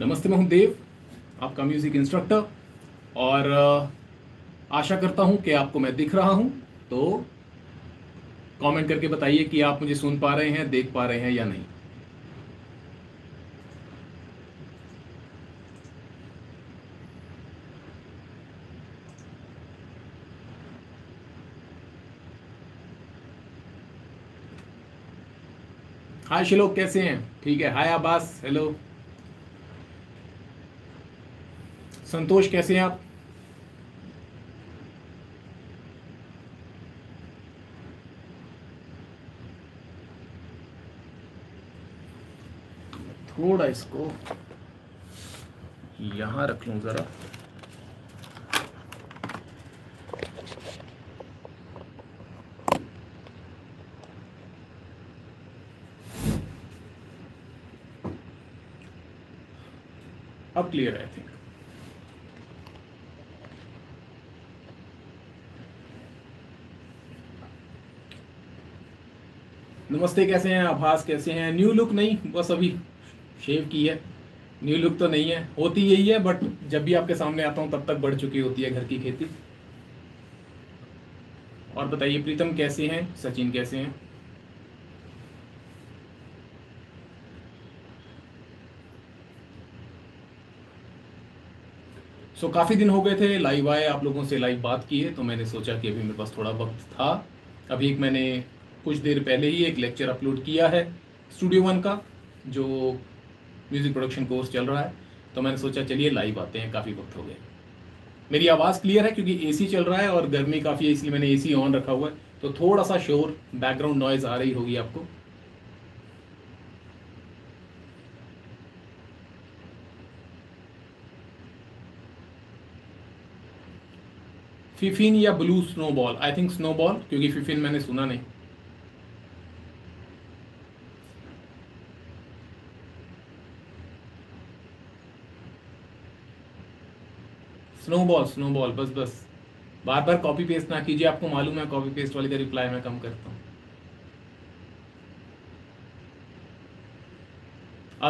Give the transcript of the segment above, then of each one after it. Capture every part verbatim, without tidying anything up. नमस्ते, मैं हूं देव, आपका म्यूज़िक इंस्ट्रक्टर, और आशा करता हूं कि आपको मैं दिख रहा हूं। तो कमेंट करके बताइए कि आप मुझे सुन पा रहे हैं, देख पा रहे हैं या नहीं। हाय शिलोक, कैसे हैं? ठीक है। हाय आबास, हेलो संतोष, कैसे हैं आप? थोड़ा इसको यहां रख लूं जरा। अब क्लियर है आई थिंक। नमस्ते, कैसे हैं आभास, कैसे हैं? न्यू लुक नहीं, बस अभी शेव की है, न्यू लुक तो नहीं है, होती यही है, बट जब भी आपके सामने आता हूं तब तक बढ़ चुकी होती है घर की खेती। और बताइए प्रीतम कैसे हैं, सचिन कैसे हैं? सो so, काफ़ी दिन हो गए थे लाइव आए, आप लोगों से लाइव बात की है, तो मैंने सोचा कि अभी मेरे पास थोड़ा वक्त था। अभी एक मैंने कुछ देर पहले ही एक लेक्चर अपलोड किया है स्टूडियो वन का, जो म्यूज़िक प्रोडक्शन कोर्स चल रहा है, तो मैंने सोचा चलिए लाइव आते हैं, काफ़ी वक्त हो गया। मेरी आवाज़ क्लियर है क्योंकि एसी चल रहा है और गर्मी काफ़ी है, इसलिए मैंने एसी ऑन रखा हुआ है, तो थोड़ा सा शोर, बैकग्राउंड नॉइज़ आ रही होगी आपको। फिफिन या Blue Snowball, I think Snowball, क्योंकि फिफिन मैंने सुना नहीं। स्नोबॉल स्नोबॉल बस बस बार बार कॉपी पेस्ट ना कीजिए, आपको मालूम है कॉपी पेस्ट वाली का रिप्लाई मैं कम करता हूँ।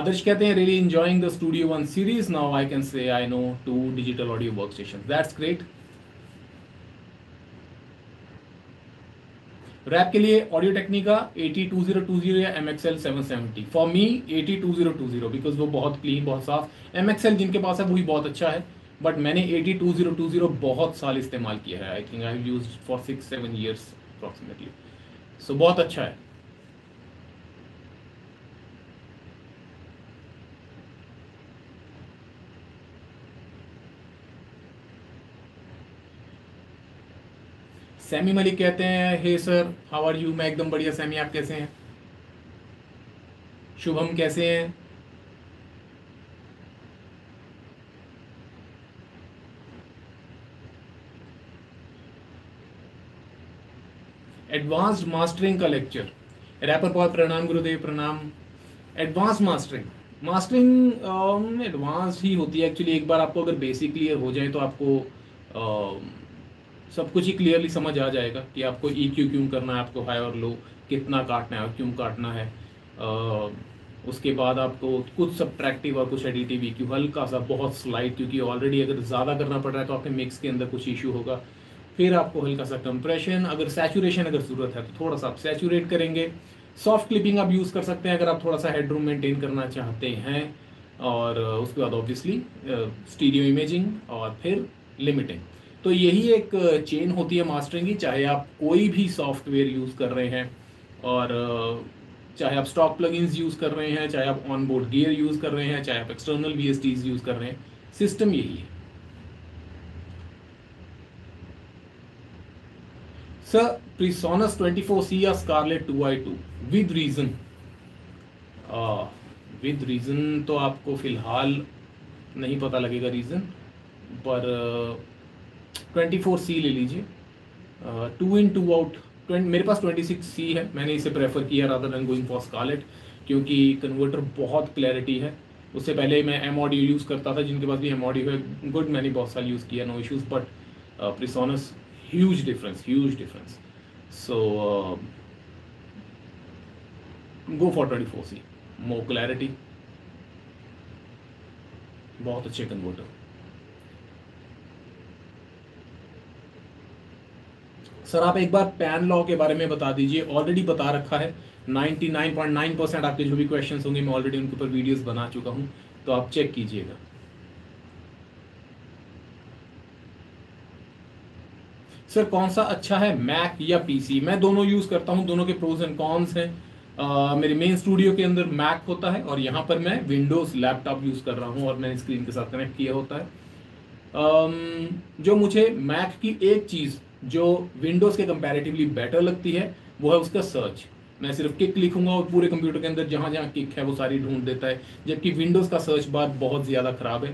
Others कहते हैं really enjoying the Studio One series. Now I can say I know two digital audio workstations. That's great. Rap के लिए Audio Technica A T two zero two zero या M X L seven seven zero. For me A T two zero two zero because वो बहुत clean, बहुत साफ। M X L जिनके पास है वही बहुत अच्छा है, बट मैंने A T two zero two zero बहुत साल इस्तेमाल किया है। I think I have used for six seven years approximately, so बहुत अच्छा है। सैमी मलिक कहते हैं hey sir, how are you? मैं एकदम बढ़िया सैमी, आप कैसे हैं? शुभम कैसे हैं? एडवांस्ड मास्टरिंग का लेक्चर, रैपर बहुत प्रणाम गुरुदेव, प्रणाम। एडवांस मास्टरिंग मास्टरिंग एडवांस ही होती है एक्चुअली। एक बार आपको अगर बेसिक क्लियर हो जाए तो आपको uh, सब कुछ ही क्लियरली समझ आ जाएगा कि आपको ई क्यू क्यों करना है, आपको हाई और लो कितना काटना है और क्यों काटना है। आ, उसके बाद आपको कुछ सब्ट्रैक्टिव और कुछ एडिटिव ई क्यू, हल्का सा बहुत स्लाइट, क्योंकि ऑलरेडी अगर ज़्यादा करना पड़ रहा है तो आपके मिक्स के अंदर कुछ इशू होगा। फिर आपको हल्का सा कंप्रेशन, अगर सैचुरेशन अगर ज़रूरत है तो थोड़ा सा आप सैचुरेट करेंगे। सॉफ्ट क्लिपिंग आप यूज़ कर सकते हैं अगर आप थोड़ा सा हेडरूम मेंटेन करना चाहते हैं। और उसके बाद ऑब्वियसली स्टीरियो इमेजिंग और फिर लिमिटिंग। तो यही एक चेन होती है मास्टरिंग की, चाहे आप कोई भी सॉफ्टवेयर यूज़ कर रहे हैं, और चाहे आप स्टॉक प्लगइन्स यूज़ कर रहे हैं, चाहे आप ऑन बोर्ड गियर यूज़ कर रहे हैं, चाहे आप external V S Ts use कर रहे हैं, सिस्टम यही है। Sir PreSonus twenty four C या Scarlett two I two with reason? With reason तो आपको फ़िलहाल नहीं पता लगेगा रीज़न, पर uh, ट्वेंटी फोर सी ले लीजिए, टू इन टू आउट। मेरे पास ट्वेंटी सिक्स सी है, मैंने इसे प्रेफर किया rather than going for Scarlett, क्योंकि कन्वर्टर बहुत क्लैरिटी है। उससे पहले मैं एम ऑडियो यूज़ करता था, जिनके पास भी एम ऑडियो है गुड, मैंने बहुत साल यूज़ किया, no issues, but PreSonus huge difference huge difference so go for twenty four C, more clarity. बहुत अच्छे कन्वर्टर। सर आप एक बार पैन लॉ के बारे में बता दीजिए, ऑलरेडी बता रखा है। निन्यानवे पॉइंट नाइन परसेंट आपके जो भी क्वेश्चंस होंगे मैं ऑलरेडी उनके ऊपर वीडियोस बना चुका हूं, तो आप चेक कीजिएगा। सर कौन सा अच्छा है, मैक या पीसी? मैं दोनों यूज़ करता हूं, दोनों के प्रोज एंड कॉन्स हैं। Uh, मेरे मेन स्टूडियो के अंदर मैक होता है और यहाँ पर मैं विंडोज़ लैपटॉप यूज़ कर रहा हूँ और मैंने स्क्रीन के साथ कनेक्ट किया होता है। um, जो मुझे मैक की एक चीज़ जो विंडोज़ के कंपैरेटिवली बेटर लगती है वो है उसका सर्च। मैं सिर्फ किक लिखूंगा और पूरे कंप्यूटर के अंदर जहाँ जहाँ किक है वो सारी ढूंढ देता है, जबकि विंडोज़ का सर्च बार बहुत ज़्यादा ख़राब है।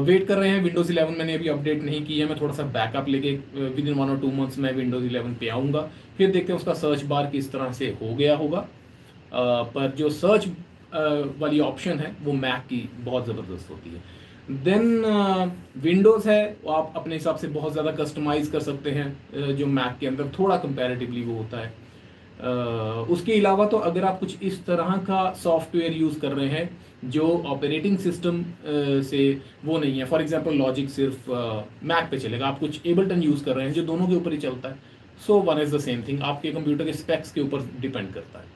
वेट कर रहे हैं, विंडोज़ इलेवन मैंने अभी अपडेट नहीं की है। मैं थोड़ा सा बैकअप लेके विद इन वन और टू मंथ्स मैं विंडोज़ इलेवन पे आऊँगा, फिर देखते हैं उसका सर्च बार किस तरह से हो गया होगा। uh, पर जो सर्च uh, वाली ऑप्शन है वो मैक की बहुत ज़बरदस्त होती है। देन विंडोज़ uh, है वो आप अपने हिसाब से बहुत ज़्यादा कस्टमाइज़ कर सकते हैं, जो मैक के अंदर थोड़ा कंपेरेटिवली वो होता है। Uh, उसके अलावा तो अगर आप कुछ इस तरह का सॉफ्टवेयर यूज़ कर रहे हैं जो ऑपरेटिंग सिस्टम uh, से वो नहीं है, फॉर एग्जांपल लॉजिक सिर्फ मैक uh, पे चलेगा, आप कुछ एबलटन यूज़ कर रहे हैं जो दोनों के ऊपर ही चलता है, so one is the same thing. आपके कंप्यूटर के स्पेक्स के ऊपर डिपेंड करता है।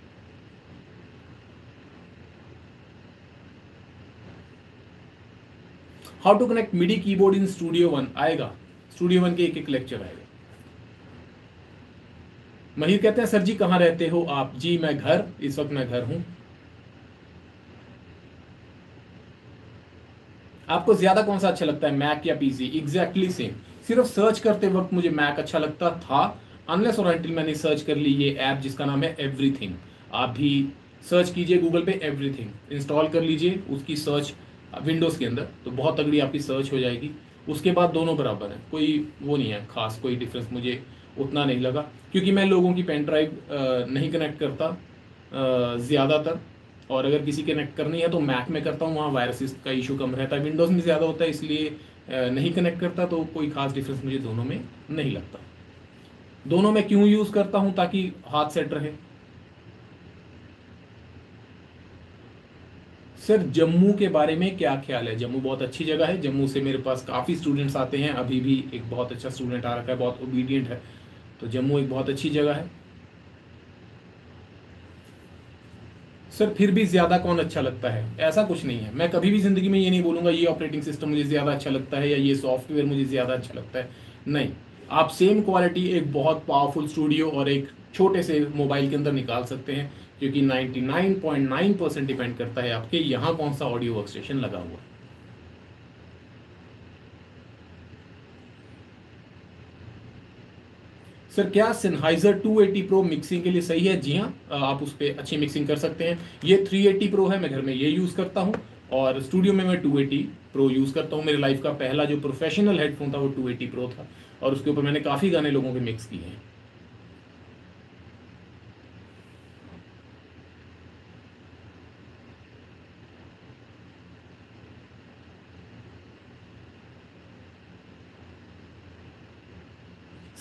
How to connect MIDI keyboard in Studio One आएगा, स्टूडियो वन के एक एक लेक्चर आएगा। महीर कहते हैं सर जी कहाँ रहते हो आप? जी मैं घर, इस वक्त मैं घर हूँ। आपको ज्यादा कौन सा अच्छा लगता है, मैक या पीसी? एग्जैक्टली सेम, सिर्फ सर्च करते वक्त मुझे मैक अच्छा लगता था, अनलेस और अनटिल मैंने सर्च कर ली ये ऐप जिसका नाम है एवरीथिंग। आप भी सर्च कीजिए गूगल पे, एवरीथिंग इंस्टॉल कर लीजिए, उसकी सर्च विंडोज़ के अंदर तो बहुत तगड़ी आपकी सर्च हो जाएगी। उसके बाद दोनों बराबर है, कोई वो नहीं है खास, कोई डिफरेंस मुझे उतना नहीं लगा, क्योंकि मैं लोगों की पेन ड्राइव नहीं कनेक्ट करता ज़्यादातर, और अगर किसी कनेक्ट करनी है तो मैक में करता हूँ, वहाँ वायरसेस का इशू कम रहता है, विंडोज़ में ज़्यादा होता है, इसलिए नहीं कनेक्ट करता। तो कोई खास डिफरेंस मुझे दोनों में नहीं लगता। दोनों में क्यों यूज़ करता हूँ? ताकि हाथ सेट रहे। सर जम्मू के बारे में क्या ख्याल है? जम्मू बहुत अच्छी जगह है, जम्मू से मेरे पास काफ़ी स्टूडेंट्स आते हैं, अभी भी एक बहुत अच्छा स्टूडेंट आ रखा है, बहुत ओबीडियंट है, तो जम्मू एक बहुत अच्छी जगह है। सर फिर भी ज़्यादा कौन अच्छा लगता है? ऐसा कुछ नहीं है, मैं कभी भी ज़िंदगी में ये नहीं बोलूँगा ये ऑपरेटिंग सिस्टम मुझे ज़्यादा अच्छा लगता है या ये सॉफ्टवेयर मुझे ज़्यादा अच्छा लगता है, नहीं। आप सेम क्वालिटी एक बहुत पावरफुल स्टूडियो और एक छोटे से मोबाइल के अंदर निकाल सकते हैं, क्योंकि निन्यानवे पॉइंट नाइन परसेंट डिपेंड करता है आपके यहाँ कौन सा ऑडियो वर्क स्टेशन लगा हुआ है। सर क्या Sennheiser two eighty pro mixing के लिए सही है? जी हाँ, आप उस पर अच्छी मिक्सिंग कर सकते हैं। ये थ्री एटी प्रो है, मैं घर में ये यूज़ करता हूँ और स्टूडियो में मैं टू एटी प्रो यूज़ करता हूँ। मेरे लाइफ का पहला जो प्रोफेशनल हेडफोन था वो टू एटी प्रो था और उसके ऊपर मैंने काफ़ी गाने लोगों के मिक्स किए हैं।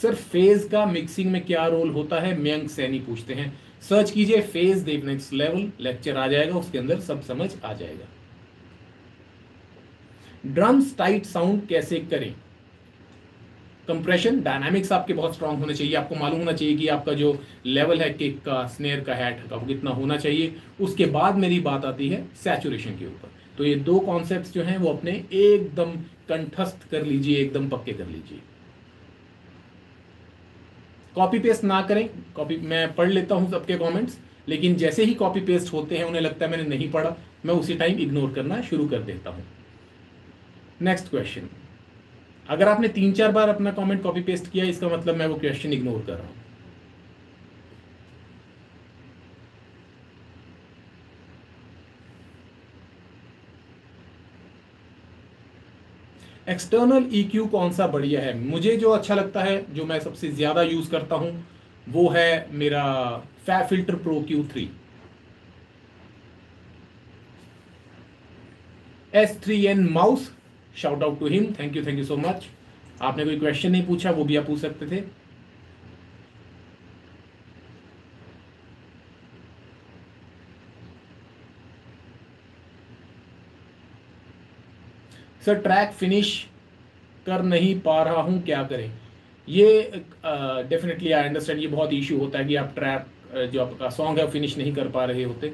सर फेज़ का मिक्सिंग में क्या रोल होता है? मयंक सैनी पूछते हैं। सर्च कीजिए phase Dev next level, lecture आ जाएगा, उसके अंदर सब समझ आ जाएगा। ड्रम्स टाइट साउंड कैसे करें? कंप्रेशन डायनामिक्स आपके बहुत स्ट्रांग होने चाहिए, आपको मालूम होना चाहिए कि आपका जो लेवल है किक का, स्नेयर का, हैट का, वो कितना होना चाहिए। उसके बाद मेरी बात आती है सैचुरेशन के ऊपर। तो ये दो कॉन्सेप्ट्स जो हैं वो अपने एकदम कंठस्थ कर लीजिए, एकदम पक्के कर लीजिए। कॉपी पेस्ट ना करें, कॉपी मैं पढ़ लेता हूं सबके कमेंट्स, लेकिन जैसे ही कॉपी पेस्ट होते हैं उन्हें लगता है मैंने नहीं पढ़ा, मैं उसी टाइम इग्नोर करना शुरू कर देता हूं। नेक्स्ट क्वेश्चन, अगर आपने तीन चार बार अपना कमेंट कॉपी पेस्ट किया इसका मतलब मैं वो क्वेश्चन इग्नोर कर रहा हूं। एक्सटर्नल ईक्यू कौन सा बढ़िया है? मुझे जो अच्छा लगता है, जो मैं सबसे ज़्यादा यूज़ करता हूँ, वो है मेरा FabFilter pro Q three. S three N mouse, shout out to him, thank you thank you so much. आपने कोई क्वेश्चन नहीं पूछा, वो भी आप पूछ सकते थे। सर ट्रैक फिनिश कर नहीं पा रहा हूँ, क्या करें? ये डेफिनेटली आई अंडरस्टैंड, ये बहुत इशू होता है कि आप ट्रैक जो आपका सॉन्ग है फिनिश नहीं कर पा रहे होते,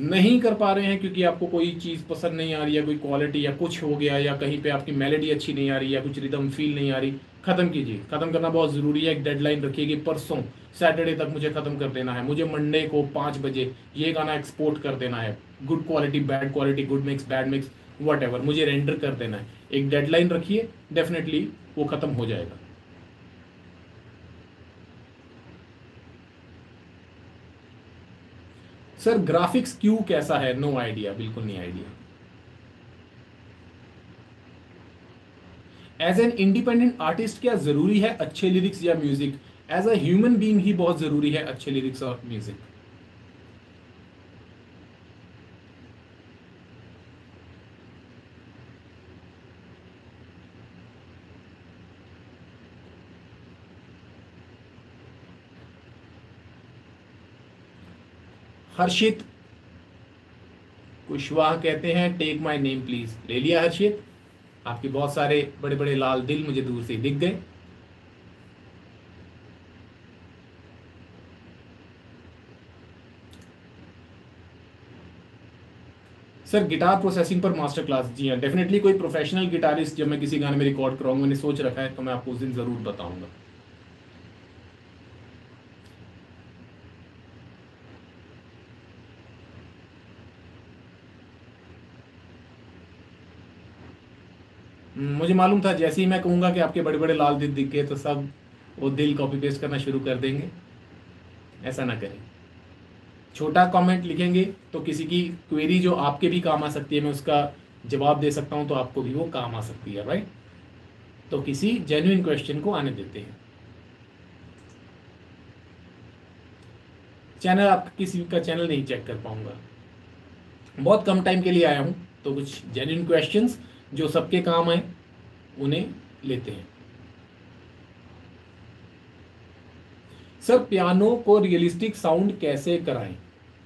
नहीं कर पा रहे हैं क्योंकि आपको कोई चीज़ पसंद नहीं आ रही है, कोई क्वालिटी या कुछ हो गया, या कहीं पे आपकी मेलेडी अच्छी नहीं आ रही या कुछ रिदम फील नहीं आ रही। ख़त्म कीजिए, ख़त्म करना बहुत ज़रूरी है। एक डेडलाइन रखिए कि परसों सैटरडे तक मुझे ख़त्म कर देना है, मुझे मंडे को पाँच बजे ये गाना एक्सपोर्ट कर देना है, good quality bad quality, good mix bad mix, whatever मुझे रेंडर कर देना है। एक डेडलाइन रखिए, डेफिनेटली वो ख़त्म हो जाएगा। सर ग्राफिक्स क्यू कैसा है? नो आइडिया, बिल्कुल नहीं idea. As an independent artist क्या जरूरी है अच्छे लिरिक्स या music? As a human being ही बहुत जरूरी है अच्छे लिरिक्स और म्यूजिक। हर्षित कुशवाहा कहते हैं टेक माय नेम प्लीज। ले लिया हर्षित, आपके बहुत सारे बड़े बड़े लाल दिल मुझे दूर से दिख गए। सर गिटार प्रोसेसिंग पर मास्टर क्लास? जी हाँ, डेफिनेटली कोई प्रोफेशनल गिटारिस्ट, जब मैं किसी गाने में रिकॉर्ड कराऊंगा, मैंने सोच रखा है तो मैं आपको उस दिन जरूर बताऊंगा। मुझे मालूम था जैसे ही मैं कहूँगा कि आपके बड़े बड़े लाल दिल दिख गए तो सब वो दिल कॉपी पेस्ट करना शुरू कर देंगे। ऐसा ना करें, छोटा कमेंट लिखेंगे तो किसी की क्वेरी जो आपके भी काम आ सकती है मैं उसका जवाब दे सकता हूँ, तो आपको भी वो काम आ सकती है, राइट? तो किसी जेन्युइन क्वेश्चन को आने देते हैं। चैनल आपका, किसी का चैनल नहीं चेक कर पाऊँगा, बहुत कम टाइम के लिए आया हूँ, तो कुछ जेन्युइन क्वेश्चन जो सबके काम आए उन्हें लेते हैं। सर पियानो को रियलिस्टिक साउंड कैसे कराएं?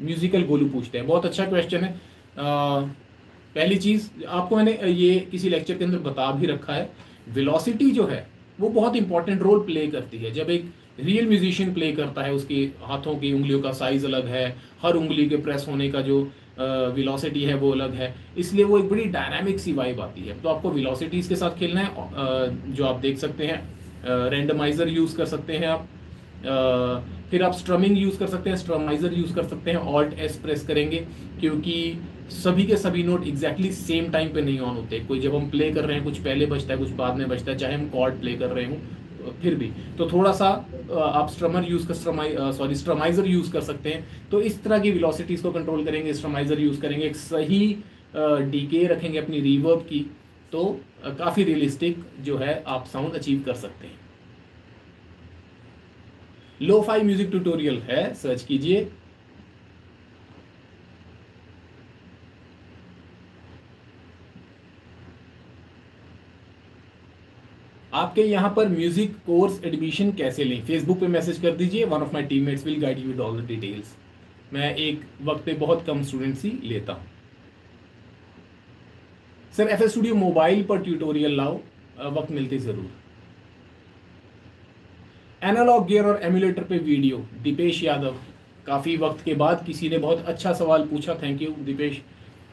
म्यूजिकल गोलू पूछते हैं, बहुत अच्छा क्वेश्चन है। आ, पहली चीज़ आपको मैंने ये किसी लेक्चर के अंदर बता भी रखा है, वेलोसिटी जो है वो बहुत इंपॉर्टेंट रोल प्ले करती है। जब एक रियल म्यूजिशियन प्ले करता है, उसके हाथों की उंगलियों का साइज अलग है, हर उंगली के प्रेस होने का जो वेलोसिटी uh, है वो अलग है, इसलिए वो एक बड़ी डायनामिक सी वाइब आती है। तो आपको वेलोसिटीज़ के साथ खेलना है, uh, जो आप देख सकते हैं, रेंडमाइज़र uh, यूज़ कर सकते हैं आप, uh, फिर आप स्ट्रमिंग यूज़ कर सकते हैं, स्ट्रमाइज़र यूज़ कर सकते हैं, ऑल्ट एस प्रेस करेंगे क्योंकि सभी के सभी नोट एग्जैक्टली सेम टाइम पे नहीं ऑन होते। कोई जब हम प्ले कर रहे हैं कुछ पहले बजता है कुछ बाद में बजता है, चाहे हम कॉर्ड प्ले कर रहे हों फिर भी, तो थोड़ा सा आप स्ट्रमर यूज़ कर स्ट्रमाइ सॉरी स्ट्रमाइज़र यूज़ कर सकते हैं। तो इस तरह की वेलोसिटीज़ को कंट्रोल करेंगे, स्ट्रमाइज़र यूज़ करेंगे, एक सही डीके रखेंगे अपनी रिवर्ब की, तो काफ़ी रियलिस्टिक जो है आप साउंड अचीव कर सकते हैं। लो फाई म्यूजिक ट्यूटोरियल है, सर्च कीजिए। आपके यहाँ पर म्यूजिक कोर्स एडमिशन कैसे लें? फेसबुक पे मैसेज कर दीजिए, one of my teammates will guide you with all the details. मैं एक वक्त पे बहुत कम स्टूडेंट्स ही लेता हूँ। Sir F L Studio mobile पर ट्यूटोरियल लाओ, वक्त मिलते ज़रूर। एनालॉग गियर और एमुलेटर पे वीडियो, दीपेश यादव, काफ़ी वक्त के बाद किसी ने बहुत अच्छा सवाल पूछा, थैंक यू दीपेश,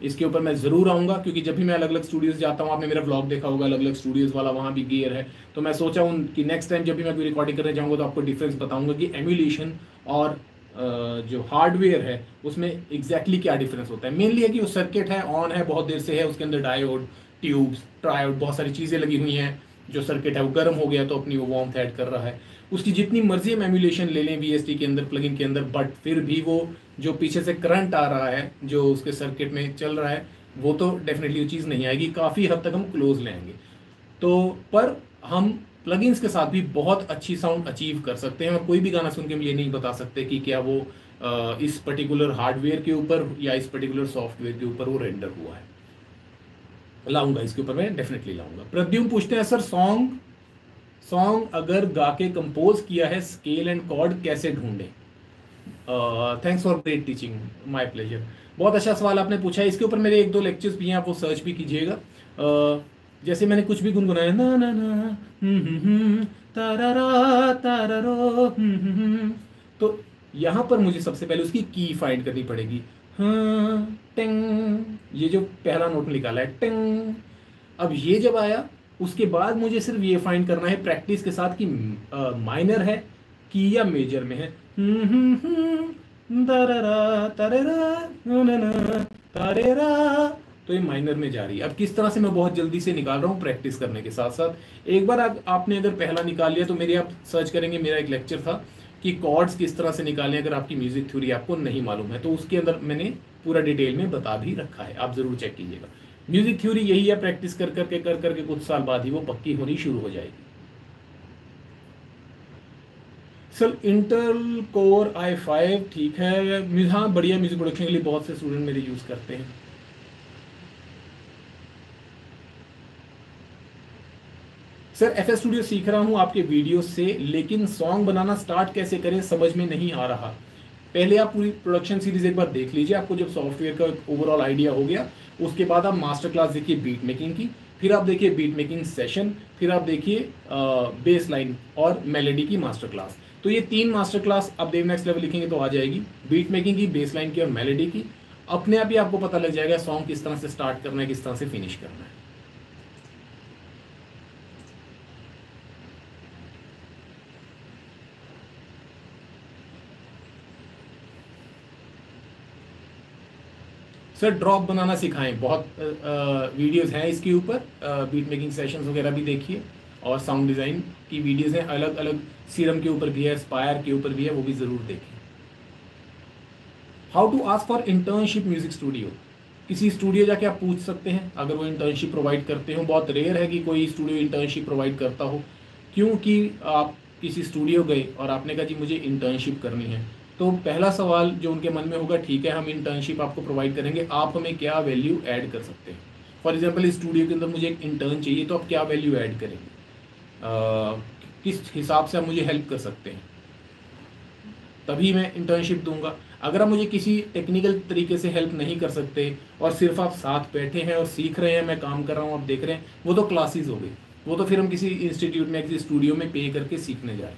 इसके ऊपर मैं ज़रूर आऊँगा क्योंकि जब भी मैं अलग अलग स्टूडियोज़ जाता हूँ, आपने मेरा ब्लॉग देखा होगा अलग अलग स्टूडियोज़ वाला, वहाँ भी गियर है, तो मैं सोचा हूँ कि नेक्स्ट टाइम जब भी मैं कोई रिकॉर्डिंग करने जाऊँगा तो आपको डिफरेंस बताऊँगा कि एमुलेशन और जो हार्डवेयर है उसमें एग्जैक्टली क्या डिफरेंस होता है। मेनली है कि वो सर्किट है, ऑन है बहुत देर से है, उसके अंदर डायोड ट्यूब्स ट्रायोड बहुत सारी चीज़ें लगी हुई हैं, जो सर्किट है वो गर्म हो गया तो अपनी वो वार्मथ ऐड कर रहा है। उसकी जितनी मर्जी हम एमुलेशन ले लें वीएसटी के अंदर, प्लगइन के अंदर, बट फिर भी वो जो पीछे से करंट आ रहा है जो उसके सर्किट में चल रहा है वो तो डेफिनेटली वो चीज़ नहीं आएगी, काफ़ी हद तक हम क्लोज लेंगे। तो पर हम प्लगइन्स के साथ भी बहुत अच्छी साउंड अचीव कर सकते हैं, और कोई भी गाना सुन के हम ये नहीं बता सकते कि क्या वो इस पर्टिकुलर हार्डवेयर के ऊपर या इस पर्टिकुलर सॉफ्टवेयर के ऊपर वो रेंडर हुआ है। लाऊंगा, इसके ऊपर मैं डेफिनेटली लाऊंगा। प्रद्युम पूछते हैं सर सॉन्ग सॉन्ग अगर गा के कंपोज किया है, स्केल एंड कॉर्ड कैसे ढूंढें? Thanks for great teaching, my pleasure. बहुत अच्छा सवाल आपने पूछा है, इसके ऊपर मेरे एक दो लेक्चर्स भी हैं, आप वो सर्च भी कीजिएगा। जैसे मैंने कुछ भी गुनगुनाया ना ना ना तारा तारो, तो यहाँ पर मुझे सबसे पहले उसकी की फाइंड करनी पड़ेगी। हाँ टिंग, ये जो पहला नोट निकाला है टिंग, अब ये जब आया उसके बाद मुझे सिर्फ ये फाइंड करना है प्रैक्टिस के साथ कि माइनर है कि या मेजर में है। तो ये माइनर में जा रही है। अब किस तरह से मैं बहुत जल्दी से निकाल रहा हूँ प्रैक्टिस करने के साथ साथ। एक बार आप, आपने अगर पहला निकाल लिया तो मेरे आप सर्च करेंगे, मेरा एक लेक्चर था कि कॉर्ड्स किस तरह से निकालें अगर आपकी म्यूजिक थ्योरी आपको नहीं मालूम है, तो उसके अंदर मैंने पूरा डिटेल में बता भी रखा है, आप ज़रूर चेक कीजिएगा। म्यूजिक थ्योरी यही है, प्रैक्टिस कर करके कर करके कुछ साल बाद ही वो पक्की होनी शुरू हो जाएगी। Sir Intel Core I five ठीक है, हाँ बढ़िया, म्यूजिक प्रोडक्शन के लिए बहुत से स्टूडेंट मेरे यूज़ करते हैं। सर एफएल स्टूडियो सीख रहा हूँ आपके वीडियो से, लेकिन सॉन्ग बनाना स्टार्ट कैसे करें समझ में नहीं आ रहा। पहले आप पूरी प्रोडक्शन सीरीज एक बार देख लीजिए, आपको जब सॉफ्टवेयर का ओवरऑल आइडिया हो गया उसके बाद आप मास्टर क्लास देखिए बीट मेकिंग की, फिर आप देखिए बीट मेकिंग सेशन, फिर आप देखिए बेस लाइन और मेलेडी की मास्टर क्लास। तो ये तीन मास्टर क्लास आप देव नेक्स्ट लेवल लिखेंगे तो आ जाएगी, बीट मेकिंग की, बेस लाइन की और मेलेडी की। अपने आप ही आपको पता लग जाएगा सॉन्ग किस तरह से स्टार्ट करना है, किस तरह से फिनिश करना है। सर ड्रॉप बनाना सिखाएं, बहुत वीडियोस हैं इसके ऊपर, बीट मेकिंग सेशंस वगैरह भी देखिए और साउंड डिज़ाइन की वीडियोस हैं, अलग अलग सीरम के ऊपर भी है, स्पायर के ऊपर भी है, वो भी ज़रूर देखें। How to ask for internship music studio, किसी स्टूडियो जाके आप पूछ सकते हैं अगर वो इंटर्नशिप प्रोवाइड करते हो। बहुत रेयर है कि कोई स्टूडियो इंटर्नशिप प्रोवाइड करता हो, क्योंकि आप किसी स्टूडियो गए और आपने कहा जी मुझे इंटर्नशिप करनी है, तो पहला सवाल जो उनके मन में होगा ठीक है हम इंटर्नशिप आपको प्रोवाइड करेंगे, आप हमें क्या वैल्यू ऐड कर सकते हैं। फॉर एग्जांपल इस स्टूडियो के अंदर मुझे एक इंटर्न चाहिए, तो आप क्या वैल्यू ऐड करेंगे, आ, किस हिसाब से आप मुझे हेल्प कर सकते हैं, तभी मैं इंटर्नशिप दूंगा। अगर आप मुझे किसी टेक्निकल तरीके से हेल्प नहीं कर सकते और सिर्फ आप साथ बैठे हैं और सीख रहे हैं, मैं काम कर रहा हूँ आप देख रहे हैं, वो तो क्लासेस हो गई, वो तो फिर हम किसी इंस्टीट्यूट में किसी स्टूडियो में पे करके सीखने जाएँ।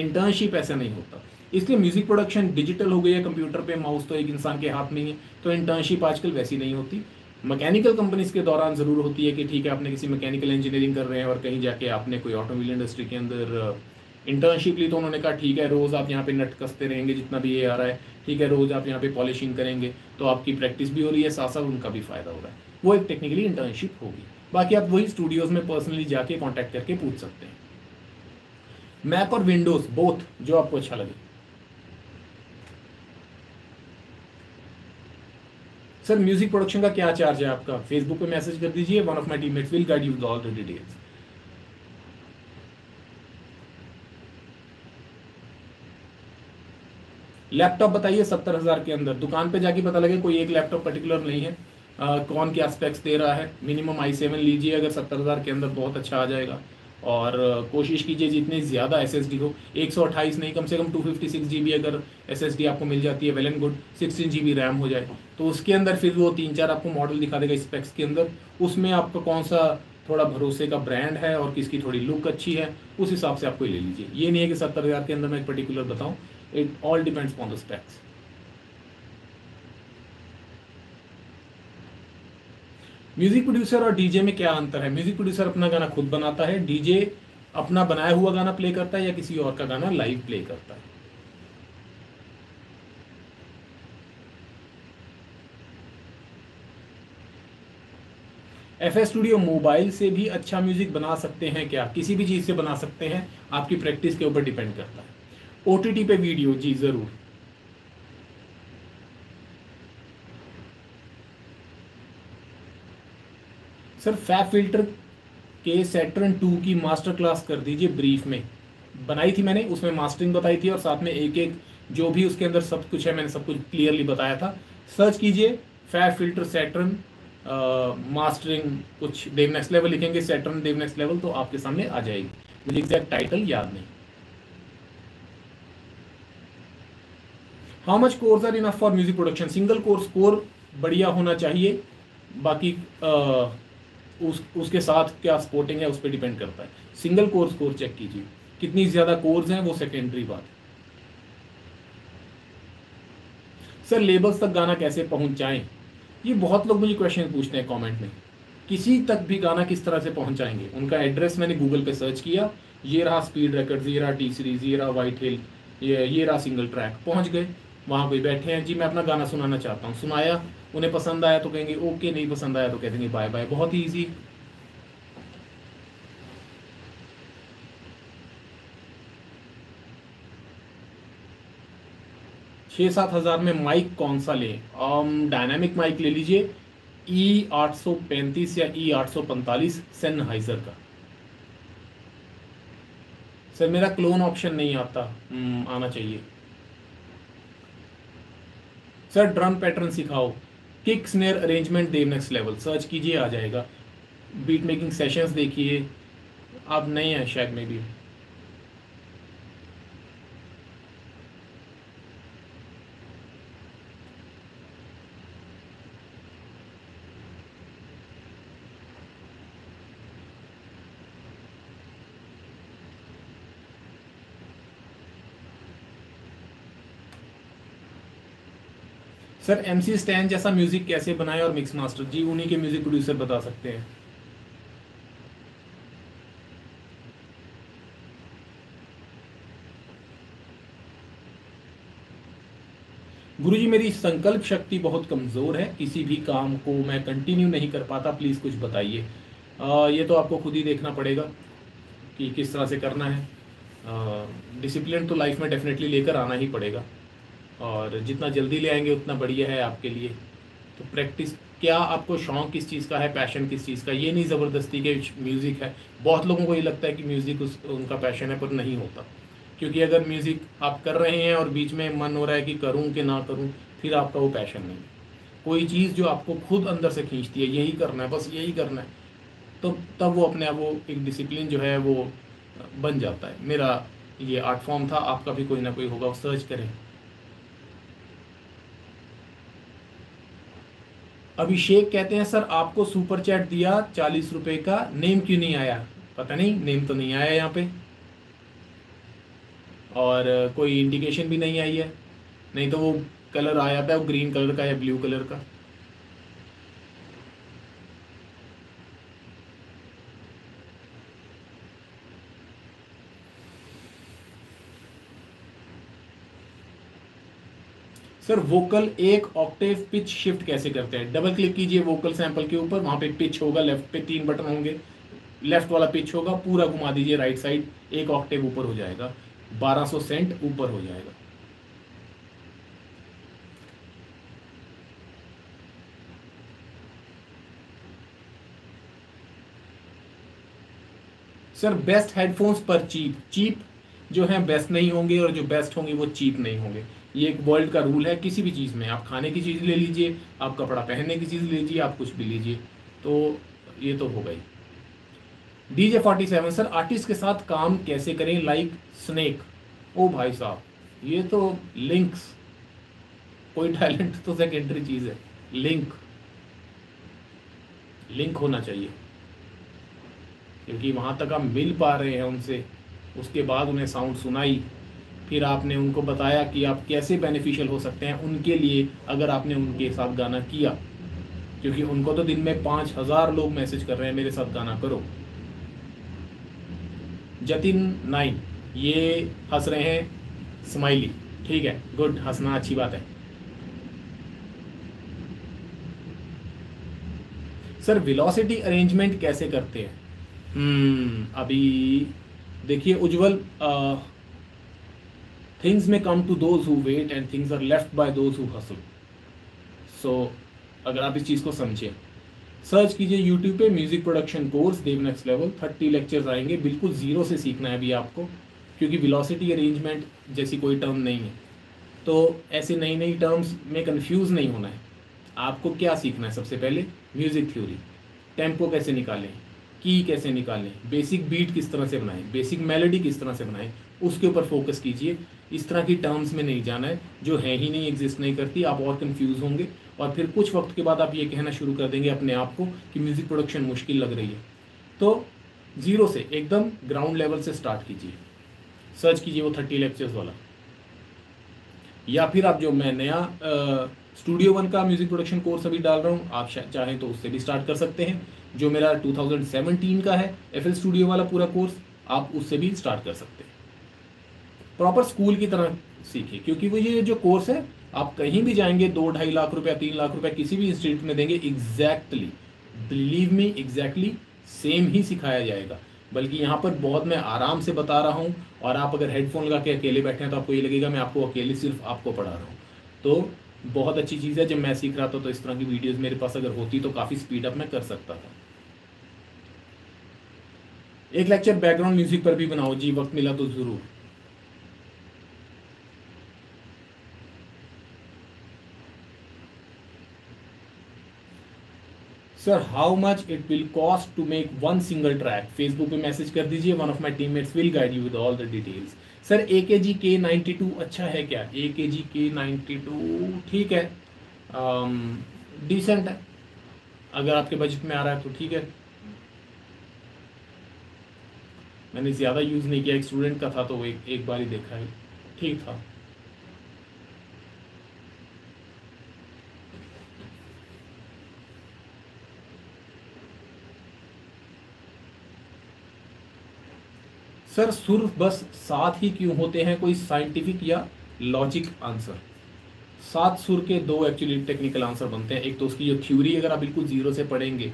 इंटर्नशिप ऐसा नहीं होता, इसलिए म्यूज़िक प्रोडक्शन डिजिटल हो गई है, कंप्यूटर पे माउस तो एक इंसान के हाथ में ही है, तो इंटर्नशिप आजकल वैसी नहीं होती। मैकेनिकल कंपनीज के दौरान ज़रूर होती है कि ठीक है आपने किसी मैकेनिकल इंजीनियरिंग कर रहे हैं और कहीं जाके आपने कोई ऑटोमोबाइल इंडस्ट्री के अंदर इंटर्नशिप ली, तो उन्होंने कहा ठीक है रोज़ आप यहाँ पे नट कसते रहेंगे जितना भी ये आ रहा है, ठीक है रोज़ आप यहाँ पर पॉलिशिंग करेंगे, तो आपकी प्रैक्टिस भी हो रही है, साथ साथ उनका भी फ़ायदा हो रहा है, वो एक टेक्निकली इंटर्नशिप होगी। बाकी आप वही स्टूडियोज़ में पर्सनली जाके कॉन्टैक्ट करके पूछ सकते हैं। मैक और विंडोज़ बोथ, जो आपको अच्छा लगे। सर म्यूजिक प्रोडक्शन का क्या चार्ज है आपका, फेसबुक पे मैसेज कर दीजिए, one of my teammates will guide you with all the details. Laptop बताइए सत्तर हज़ार के अंदर, दुकान पे जाके पता लगे कोई एक लैपटॉप पर्टिकुलर नहीं है, आ, कौन क्या स्पेक्स दे रहा है। मिनिमम आई सेवन लीजिए अगर सत्तर हज़ार के अंदर, बहुत अच्छा आ जाएगा। और कोशिश कीजिए जितनी ज़्यादा एसएसडी हो, एक सौ अट्ठाईस नहीं कम से कम two fifty six G B अगर एसएसडी आपको मिल जाती है well and good, sixteen G B RAM हो जाए तो उसके अंदर फिर वो तीन चार आपको मॉडल दिखा देगा स्पेक्स के अंदर, उसमें आपका कौन सा थोड़ा भरोसे का ब्रांड है और किसकी थोड़ी लुक अच्छी है उस हिसाब से आपको ले लीजिए। ये नहीं है कि सत्तर हज़ार के अंदर मैं एक पर्टिकुलर बताऊँ, it all depends on the specs. Music producer और डीजे में क्या अंतर है। म्यूज़िक प्रोड्यूसर अपना गाना खुद बनाता है, डीजे अपना बनाया हुआ गाना प्ले करता है या किसी और का गाना लाइव प्ले करता है। एफएस स्टूडियो मोबाइल से भी अच्छा म्यूज़िक बना सकते हैं क्या, किसी भी चीज़ से बना सकते हैं, आपकी प्रैक्टिस के ऊपर डिपेंड करता है। ओटीटी पे वीडियो जी ज़रूर। सर फैब फिल्टर के सैटर्न टू की मास्टर क्लास कर दीजिए, ब्रीफ में बनाई थी मैंने, उसमें मास्टरिंग बताई थी और साथ में एक एक जो भी उसके अंदर सब कुछ है मैंने सब कुछ क्लियरली बताया था। सर्च कीजिए फैब फिल्टर सैटर्न मास्टरिंग कुछ देव नेक्स्ट लेवल लिखेंगे, सैटर्न देव नेक्स्ट लेवल तो आपके सामने आ जाएगी, मुझे एग्जैक्ट टाइटल याद नहीं। How much course are enough for music production, single course core बढ़िया होना चाहिए, बाकी आ, उस उसके साथ क्या सपोर्टिंग है उस पर डिपेंड करता है। सिंगल कोर स्कोर चेक कीजिए, कितनी ज़्यादा कोर्स हैं वो सेकेंडरी बात है। सर लेबल्स तक गाना कैसे पहुंचाएं? ये बहुत लोग मुझे क्वेश्चन पूछते हैं कमेंट में, किसी तक भी गाना किस तरह से पहुंचाएंगे। उनका एड्रेस मैंने गूगल पे सर्च किया, ये रहा स्पीड रिकॉर्ड्स, ये रहा टी सीरीज, ये रहा वाइट हिल, ये ये रहा सिंगल ट्रैक। पहुंच गए वहाँ पे, बैठे हैं जी मैं अपना गाना सुनाना चाहता हूँ, सुनाया, उन्हें पसंद आया तो कहेंगे ओके, नहीं पसंद आया तो कह देंगे बाय बाय, बहुत ही ईजी। छः सात हज़ार में माइक कौन सा लें? डायनामिक माइक ले लीजिए, ई आठ सौ पैंतीस या ई आठ सौ पैंतालीस सेनहाइजर का। सर मेरा क्लोन ऑप्शन नहीं आता, आना चाहिए। सर ड्रम पैटर्न सिखाओ, kick snare arrangement Dev next level, search कीजिए आ जाएगा। बीट मेकिंग सेशंस देखिए, आप नहीं हैं शायद में भी। सर एमसी स्टैन जैसा म्यूजिक कैसे बनाए और मिक्स मास्टर? जी उन्हीं के म्यूजिक प्रोड्यूसर बता सकते हैं। गुरुजी मेरी संकल्प शक्ति बहुत कमजोर है, किसी भी काम को मैं कंटिन्यू नहीं कर पाता, प्लीज कुछ बताइए। ये तो आपको खुद ही देखना पड़ेगा कि किस तरह से करना है। डिसिप्लिन तो लाइफ में डेफिनेटली लेकर आना ही पड़ेगा, और जितना जल्दी ले आएंगे उतना बढ़िया है आपके लिए। तो प्रैक्टिस, क्या आपको शौक़ किस चीज़ का है, पैशन किस चीज़ का? ये नहीं ज़बरदस्ती के म्यूज़िक है। बहुत लोगों को ये लगता है कि म्यूज़िक उस उनका पैशन है, पर नहीं होता, क्योंकि अगर म्यूज़िक आप कर रहे हैं और बीच में मन हो रहा है कि करूं कि ना करूं, फिर आपका वो पैशन नहीं है। कोई चीज़ जो आपको खुद अंदर से खींचती है, यही करना है, बस यही करना है, तो तब वो अपने आप वो एक डिसिप्लिन जो है वो बन जाता है। मेरा ये आर्ट फॉर्म था, आपका भी कोई ना कोई होगा, सर्च करें। अभिषेक कहते हैं सर आपको सुपर चैट दिया चालीस रुपए का, नेम क्यों नहीं आया? पता नहीं, नेम तो नहीं आया यहाँ पे, और कोई इंडिकेशन भी नहीं आई है। नहीं तो वो कलर आया था, वो ग्रीन कलर का या ब्लू कलर का। सर वोकल एक ऑक्टेव पिच शिफ्ट कैसे करते हैं? डबल क्लिक कीजिए वोकल सैंपल के ऊपर, वहाँ पे पिच होगा, लेफ्ट पे तीन बटन होंगे, लेफ्ट वाला पिच होगा, पूरा घुमा दीजिए राइट साइड, एक ऑक्टेव ऊपर हो जाएगा, बारह सौ सेंट ऊपर हो जाएगा। सर बेस्ट हेडफोन्स पर चीप, चीप जो हैं बेस्ट नहीं होंगे और जो बेस्ट होंगे वो चीप नहीं होंगे। ये एक वर्ल्ड का रूल है किसी भी चीज़ में। आप खाने की चीज़ ले लीजिए, आप कपड़ा पहनने की चीज़ लीजिए, आप कुछ भी लीजिए, तो ये तो हो गई। D J forty seven sir artist के साथ काम कैसे करें? लाइक स्नेक, ओ भाई साहब ये तो लिंक्स, कोई टैलेंट तो सेकेंडरी चीज़ है, लिंक लिंक होना चाहिए, क्योंकि वहाँ तक आप मिल पा रहे हैं उनसे, उसके बाद उन्हें साउंड सुनाई, फिर आपने उनको बताया कि आप कैसे बेनिफिशियल हो सकते हैं उनके लिए अगर आपने उनके साथ गाना किया, क्योंकि उनको तो दिन में पाँच हज़ार लोग मैसेज कर रहे हैं मेरे साथ गाना करो। जतिन नाइन ये हंस रहे हैं, स्माइली ठीक है, गुड, हंसना अच्छी बात है। सर वेलोसिटी अरेंजमेंट कैसे करते हैं? हम्म अभी देखिए उज्ज्वल, थिंग्स में come to those who wait and things are left by those who hustle. So अगर आप इस चीज़ को समझें, सर्च कीजिए यूट्यूब पे music production course Dev next level, thirty lectures आएंगे, बिल्कुल ज़ीरो से सीखना है अभी आपको, क्योंकि वेलोसिटी अरेंजमेंट जैसी कोई टर्म नहीं है, तो ऐसे नई नई टर्म्स में कन्फ्यूज़ नहीं होना है। आपको क्या सीखना है? सबसे पहले म्यूज़िक थ्योरी, टेम्पो कैसे निकालें, की कैसे निकालें, बेसिक बीट किस तरह से बनाएं, बेसिक मेलोडी किस तरह से बनाएं, उसके ऊपर फोकस कीजिए। इस तरह की टर्म्स में नहीं जाना है जो है ही नहीं, एग्जिस्ट नहीं करती, आप और कंफ्यूज होंगे और फिर कुछ वक्त के बाद आप ये कहना शुरू कर देंगे अपने आप को कि म्यूज़िक प्रोडक्शन मुश्किल लग रही है। तो ज़ीरो से एकदम ग्राउंड लेवल से स्टार्ट कीजिए, सर्च कीजिए वो थर्टी लेक्चर्स वाला, या फिर आप जो मैं नया स्टूडियो वन का म्यूज़िक प्रोडक्शन कोर्स अभी डाल रहा हूँ, आप चाहें तो उससे भी स्टार्ट कर सकते हैं। जो मेरा टू थाउजेंड सेवनटीन का है एफएल स्टूडियो वाला पूरा कोर्स, आप उससे भी स्टार्ट कर सकते हैं। प्रॉपर स्कूल की तरह सीखिए, क्योंकि वो ये जो कोर्स है आप कहीं भी जाएंगे दो ढाई लाख रुपया तीन लाख रुपया किसी भी इंस्टीट्यूट में देंगे, exactly believe me exactly same ही सिखाया जाएगा। बल्कि यहाँ पर बहुत मैं आराम से बता रहा हूँ, और आप अगर हेडफोन लगा के अकेले बैठे हैं तो आपको ये लगेगा मैं आपको अकेले सिर्फ आपको पढ़ा रहा हूँ। तो बहुत अच्छी चीज़ है, जब मैं सीख रहा था तो इस तरह की वीडियोस मेरे पास अगर होती तो काफ़ी स्पीड अप मैं कर सकता था। एक लेक्चर बैकग्राउंड म्यूजिक पर भी बनाओ जी, वक्त मिला तो ज़रूर। Sir how much it will cost to make one single track? Facebook पे मैसेज कर दीजिए, one of my teammates will guide you with all the details. Sir A K G के नाइन्टी टू अच्छा है क्या? ए के जी के ninety two ठीक है, डिसेंट है, अगर आपके बजट में आ रहा है तो ठीक है। मैंने ज़्यादा यूज़ नहीं किया, एक स्टूडेंट का था तो वो एक, एक बार ही देखा है, ठीक था। सर सुर बस सात ही क्यों होते हैं, कोई साइंटिफिक या लॉजिक आंसर? सात सुर के दो एक्चुअली टेक्निकल आंसर बनते हैं। एक तो उसकी जो थ्योरी, अगर आप बिल्कुल जीरो से पढ़ेंगे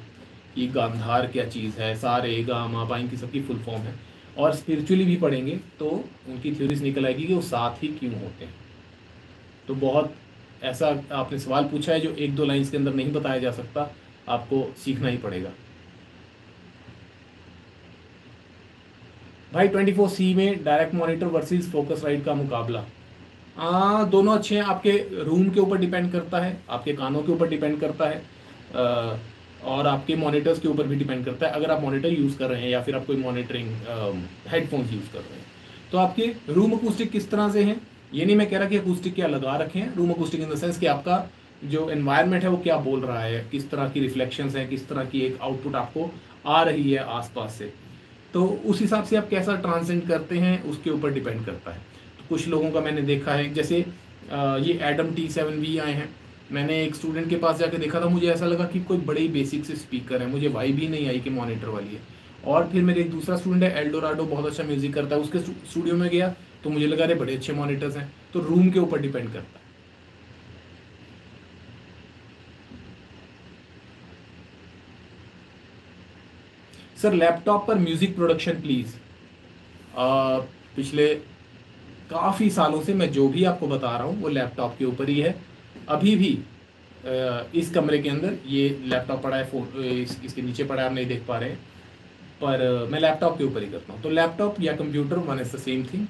कि गांधार क्या चीज़ है, सारे गामा बाइन की सबकी फुल फॉर्म है, और स्पिरिचुअली भी पढ़ेंगे तो उनकी थ्योरीज निकल आएगी कि वो सात ही क्यों होते हैं। तो बहुत ऐसा आपने सवाल पूछा है जो एक दो लाइन्स के अंदर नहीं बताया जा सकता, आपको सीखना ही पड़ेगा। भाई ट्वेंटी फोर सी में direct monitor versus Focusrite का मुकाबला? आ, दोनों अच्छे हैं, आपके रूम के ऊपर डिपेंड करता है, आपके कानों के ऊपर डिपेंड करता है, आ, और आपके मॉनिटर्स के ऊपर भी डिपेंड करता है। अगर आप मॉनिटर यूज़ कर रहे हैं या फिर आप कोई मॉनिटरिंग हेडफोन्स यूज़ कर रहे हैं तो आपके रूम अकूस्टिक किस तरह से हैं। ये नहीं मैं कह रहा कि अकूस्टिक क्या लगा रखे हैं, room acoustic in the sense कि आपका जो एनवायरनमेंट है वो क्या बोल रहा है, किस तरह की रिफ्लेक्शंस हैं, किस तरह की एक आउटपुट आपको आ रही है आसपास से, तो उस हिसाब से आप कैसा ट्रांसेंड करते हैं उसके ऊपर डिपेंड करता है। तो कुछ लोगों का मैंने देखा है, जैसे ये एडम टी सेवन वी आए हैं, मैंने एक स्टूडेंट के पास जाके देखा था, मुझे ऐसा लगा कि कोई बड़े ही बेसिक से स्पीकर है, मुझे वाइब ही नहीं आई कि मॉनिटर वाली है। और फिर मेरे एक दूसरा स्टूडेंट है एल्डोराडो, बहुत अच्छा म्यूज़िक करता है, उसके स्टूडियो में गया तो मुझे लगा अरे बड़े अच्छे मॉनिटर्स हैं। तो रूम के ऊपर डिपेंड करता है। सर लैपटॉप पर म्यूज़िक प्रोडक्शन प्लीज़, पिछले काफ़ी सालों से मैं जो भी आपको बता रहा हूँ वो लैपटॉप के ऊपर ही है। अभी भी आ, इस कमरे के अंदर ये लैपटॉप पड़ा है, फोन इस, इसके नीचे पड़ा है, आप नहीं देख पा रहे हैं, पर मैं लैपटॉप के ऊपर ही करता हूँ। तो लैपटॉप या computer one is the same thing.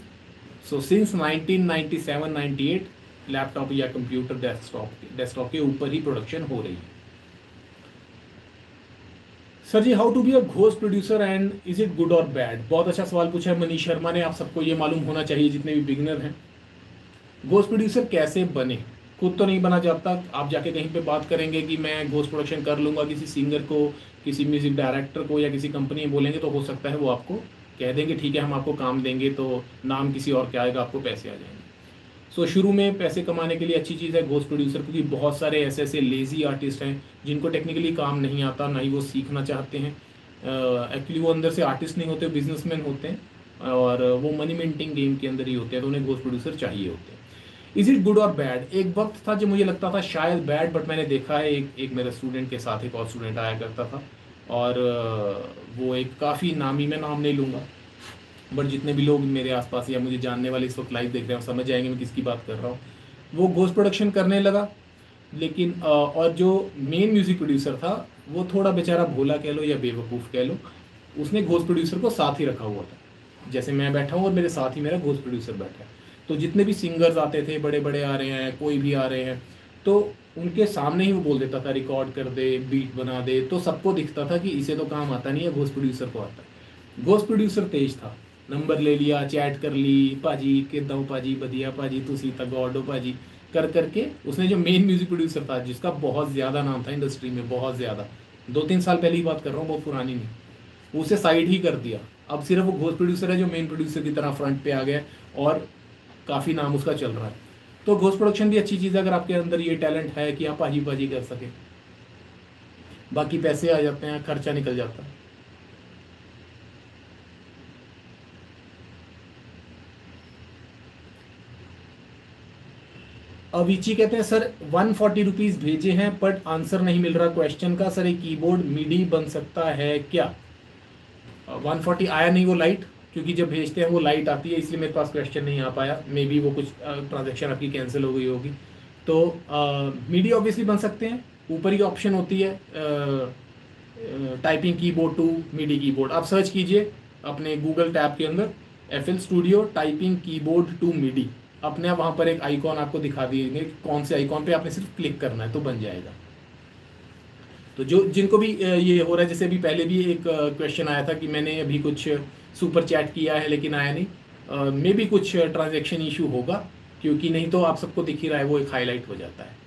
So since nineteen ninety seven ninety eight laptop या कंप्यूटर डेस्कटॉप डेस्कटॉप के ऊपर ही प्रोडक्शन हो रही है। Sir ji how to be a ghost producer and is it good और bad? बहुत अच्छा सवाल पूछा है मनीष शर्मा ने। आप सबको ये मालूम होना चाहिए जितने भी बिगिनर हैं, घोस्ट प्रोड्यूसर कैसे बने। खुद तो नहीं बना जाता, आप जाके कहीं पे बात करेंगे कि मैं घोस्ट प्रोडक्शन कर लूँगा, किसी सिंगर को, किसी म्यूज़िक डायरेक्टर को या किसी कंपनी में बोलेंगे तो हो सकता है वो आपको कह देंगे ठीक है हम आपको काम देंगे, तो नाम किसी और के आएगा, आपको पैसे आ जाएंगे। सो so, शुरू में पैसे कमाने के लिए अच्छी चीज़ है घोस्ट प्रोड्यूसर, क्योंकि बहुत सारे ऐसे ऐसे लेज़ी आर्टिस्ट हैं जिनको टेक्निकली काम नहीं आता, ना ही वो सीखना चाहते हैं। एक्चुअली uh, वो अंदर से आर्टिस्ट नहीं होते, बिजनेसमैन होते हैं और वो मनी मेंटिंग गेम के अंदर ही होते हैं, तो उन्हें घोस्ट प्रोड्यूसर चाहिए होते हैं। इज़ इट गुड और बैड? एक वक्त था जो मुझे लगता था शायद बैड, बट मैंने देखा है एक एक मेरे स्टूडेंट के साथ एक और स्टूडेंट आया करता था, और वो एक काफ़ी नामी, मैं नाम नहीं लूँगा, बट जितने भी लोग मेरे आसपास या मुझे जानने वाले इस वक्त लाइव देख रहे हैं समझ जाएंगे मैं किसकी बात कर रहा हूँ। वो घोस्ट प्रोडक्शन करने लगा, लेकिन और जो मेन म्यूज़िक प्रोड्यूसर था वो थोड़ा बेचारा भोला कह लो या बेवकूफ़ कह लो, उसने घोस्ट प्रोड्यूसर को साथ ही रखा हुआ था। जैसे मैं बैठा हूँ और मेरे साथ ही मेरा घोस्ट प्रोड्यूसर बैठा है, तो जितने भी सिंगर्स आते थे, बड़े बड़े आ रहे हैं, कोई भी आ रहे हैं, तो उनके सामने ही वो बोल देता था रिकॉर्ड कर दे, बीट बना दे, तो सबको दिखता था कि इसे तो काम आता नहीं है, घोस्ट प्रोड्यूसर को आता है। घोस्ट प्रोड्यूसर तेज था, नंबर ले लिया, चैट कर ली, भाजी किदां भाजी, वधिया भाजी, तुसीं तां गॉड हो भाजी, कर करके उसने जो मेन म्यूजिक प्रोड्यूसर था जिसका बहुत ज़्यादा नाम था इंडस्ट्री में, बहुत ज़्यादा, दो तीन साल पहले ही बात कर रहा हूँ, बहुत पुरानी नहीं, उसे साइड ही कर दिया। अब सिर्फ वो घोष प्रोड्यूसर है जो मेन प्रोड्यूसर की तरह फ्रंट पे आ गया और काफ़ी नाम उसका चल रहा है। तो घोष प्रोडक्शन भी अच्छी चीज़ है अगर आपके अंदर ये टैलेंट है कि आप आजी बाजी कर सकें। बाकी पैसे आ जाते हैं, खर्चा निकल जाता है। अविची कहते हैं सर एक सौ चालीस रुपीस भेजे हैं बट आंसर नहीं मिल रहा क्वेश्चन का। सर एक कीबोर्ड मिडी बन सकता है क्या? एक सौ चालीस आया नहीं वो लाइट, क्योंकि जब भेजते हैं वो लाइट आती है, इसलिए मेरे पास क्वेश्चन नहीं आ पाया। मे बी वो कुछ ट्रांजैक्शन आपकी कैंसिल हो गई होगी। तो मिडी ऑब्वियसली बन सकते हैं, ऊपर ही ऑप्शन होती है typing keyboard to MIDI keyboard. आप सर्च कीजिए अपने गूगल टैब के अंदर FL Studio typing keyboard to MIDI, अपने आप वहाँ पर एक आइकॉन आपको दिखा देंगे, कौन से आइकॉन पे आपने सिर्फ क्लिक करना है तो बन जाएगा। तो जो जिनको भी ये हो रहा है, जैसे अभी पहले भी एक क्वेश्चन आया था कि मैंने अभी कुछ सुपर चैट किया है लेकिन आया नहीं, मे भी कुछ ट्रांजैक्शन इशू होगा, क्योंकि नहीं तो आप सबको दिख ही रहा है, वो एक हाईलाइट हो जाता है।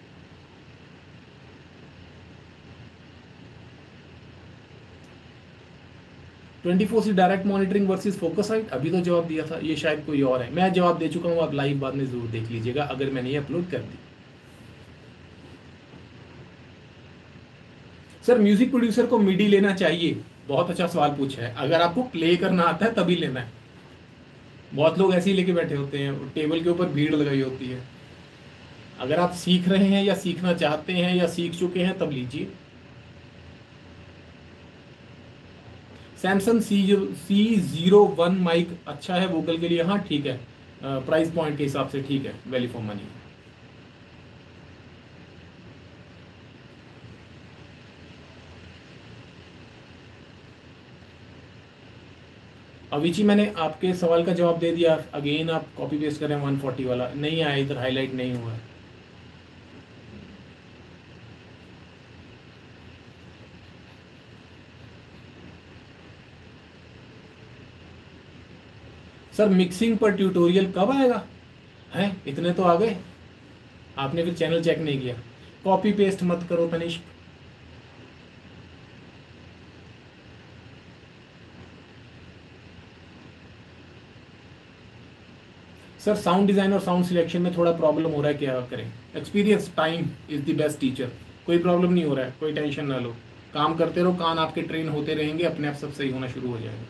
Twenty four C direct monitoring versus Focusrite, अभी तो जवाब दिया था, ये शायद कोई और है, मैं जवाब दे चुका हूँ, आप लाइव बाद में ज़रूर देख लीजिएगा अगर मैंने ये अपलोड कर दी। सर म्यूजिक प्रोड्यूसर को मिडी लेना चाहिए? बहुत अच्छा सवाल पूछा है। अगर आपको प्ले करना आता है तभी लेना है, बहुत लोग ऐसे ही लेके बैठे होते हैं, टेबल के ऊपर भीड़ लगाई होती है। अगर आप सीख रहे हैं या सीखना चाहते हैं या सीख चुके हैं तब लीजिए। Samsung C C zero one mic अच्छा है वोकल के लिए? हाँ ठीक है, प्राइस पॉइंट के हिसाब से ठीक है, वैल्यू फॉर मनी। अविची मैंने आपके सवाल का जवाब दे दिया, अगेन आप कॉपी पेस्ट करें एक सौ चालीस वाला, नहीं आया इधर, हाईलाइट नहीं हुआ है। सर मिक्सिंग पर ट्यूटोरियल कब आएगा? हैं इतने तो आ गए, आपने फिर चैनल चेक नहीं किया। कॉपी पेस्ट मत करो तनिष्क। सर साउंड डिज़ाइन और साउंड सिलेक्शन में थोड़ा प्रॉब्लम हो रहा है, क्या करें? Experience time is the best teacher. कोई प्रॉब्लम नहीं हो रहा है, कोई टेंशन ना लो, काम करते रहो, कान आपके ट्रेन होते रहेंगे, अपने आप सब सही होना शुरू हो जाएगा।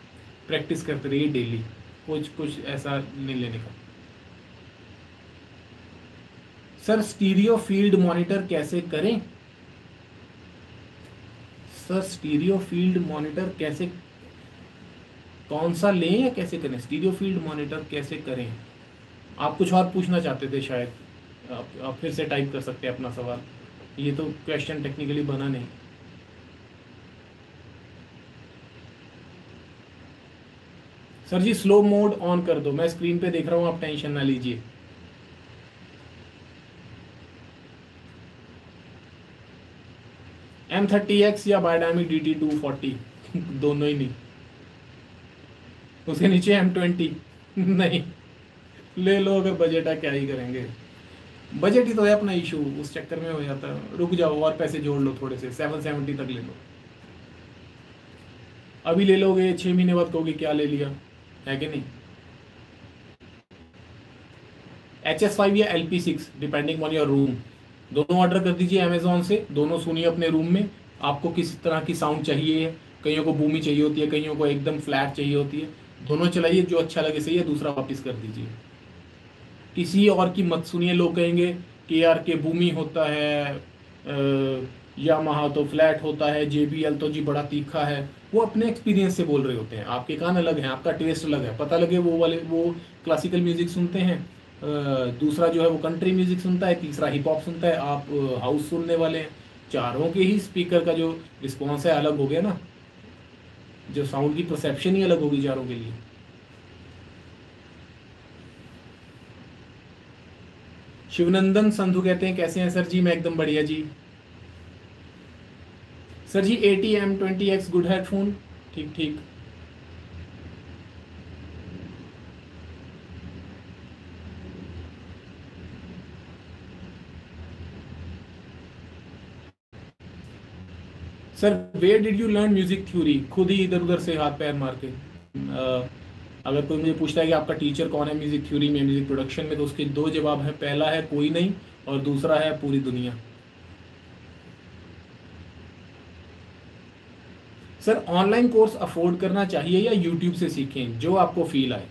प्रैक्टिस करते रहिए डेली, कुछ कुछ ऐसा नहीं लेने का। सर स्टीरियो फील्ड मॉनिटर कैसे करें? सर स्टीरियो फील्ड मॉनिटर कैसे, कौन सा लें या कैसे करें? स्टीरियो फील्ड मॉनिटर कैसे करें? आप कुछ और पूछना चाहते थे शायद, आप, आप फिर से टाइप कर सकते हैं अपना सवाल, ये तो क्वेश्चन टेक्निकली बना नहीं। Sir ji slow mode on कर दो, मैं स्क्रीन पे देख रहा हूँ, आप टेंशन ना लीजिए। एम थर्टी एक्स या बायोडायनामिक डीटी टू फोर्टी? दोनों ही नहीं, उसके नीचे एम ट्वेंटी नहीं ले लो, अगर बजट है क्या ही करेंगे, बजट ही तो है अपना इशू, उस चक्कर में हो जाता है। रुक जाओ और पैसे जोड़ लो थोड़े से, सेवन सेवेंटी तक ले लो। अभी ले लोगे, छः महीने बाद कहोगे क्या ले लिया, है कि नहीं? एच एस फाइव या L P six depending on your room, दोनों ऑर्डर कर दीजिए अमेजोन से, दोनों सुनिए अपने रूम में, आपको किस तरह की साउंड चाहिए है, कईयों को बूमी चाहिए होती है, कईयों को एकदम फ्लैट चाहिए होती है, दोनों चलाइए, जो अच्छा लगे सही है, दूसरा वापस कर दीजिए। किसी और की मत सुनिए, लोग कहेंगे के आर के बूमी होता है, यामाहा तो फ्लैट होता है, जेबीएल तो जी बड़ा तीखा है, वो अपने एक्सपीरियंस से बोल रहे होते हैं, आपके कान अलग हैं, आपका टेस्ट अलग है, पता लगे वो वाले वो क्लासिकल म्यूज़िक सुनते हैं, दूसरा जो है वो कंट्री म्यूज़िक सुनता है, तीसरा हिप हॉप सुनता है, आप हाउस सुनने वाले हैं, चारों के ही स्पीकर का जो रिस्पॉन्स है अलग हो गया ना, जो साउंड की परसेप्शन ही अलग होगी चारों के लिए। शिवनंदन संधू कहते हैं कैसे हैं सर जी? मैं एकदम बढ़िया जी। सर जी A T M twenty X good headphone? ठीक ठीक। Sir where did you learn music theory? खुद ही इधर उधर से हाथ पैर मार के। uh, अगर कोई मुझे पूछता है कि आपका टीचर कौन है म्यूजिक थ्योरी में, म्यूजिक प्रोडक्शन में, तो उसके दो जवाब हैं, पहला है कोई नहीं और दूसरा है पूरी दुनिया। सर ऑनलाइन कोर्स अफोर्ड करना चाहिए या यूट्यूब से सीखें? जो आपको फील आए।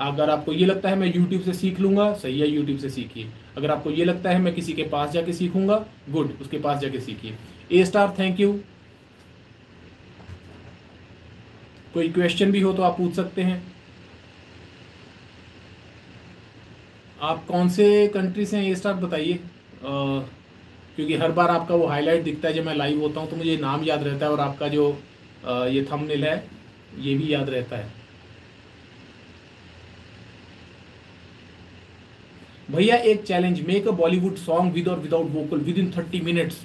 अगर आपको ये लगता है मैं यूट्यूब से सीख लूँगा, सही है, यूट्यूब से सीखिए। अगर आपको ये लगता है मैं किसी के पास जाके सीखूंगा, गुड, उसके पास जाके सीखिए। A star thank you. कोई क्वेश्चन भी हो तो आप पूछ सकते हैं। आप कौन से कंट्री से हैं ए स्टार बताइए, क्योंकि हर बार आपका वो हाईलाइट दिखता है जब मैं लाइव होता हूँ तो मुझे नाम याद रहता है और आपका जो आ, ये थंबनेल है ये भी याद रहता है। भैया एक challenge, make a Bollywood song with और without vocal within thirty minutes,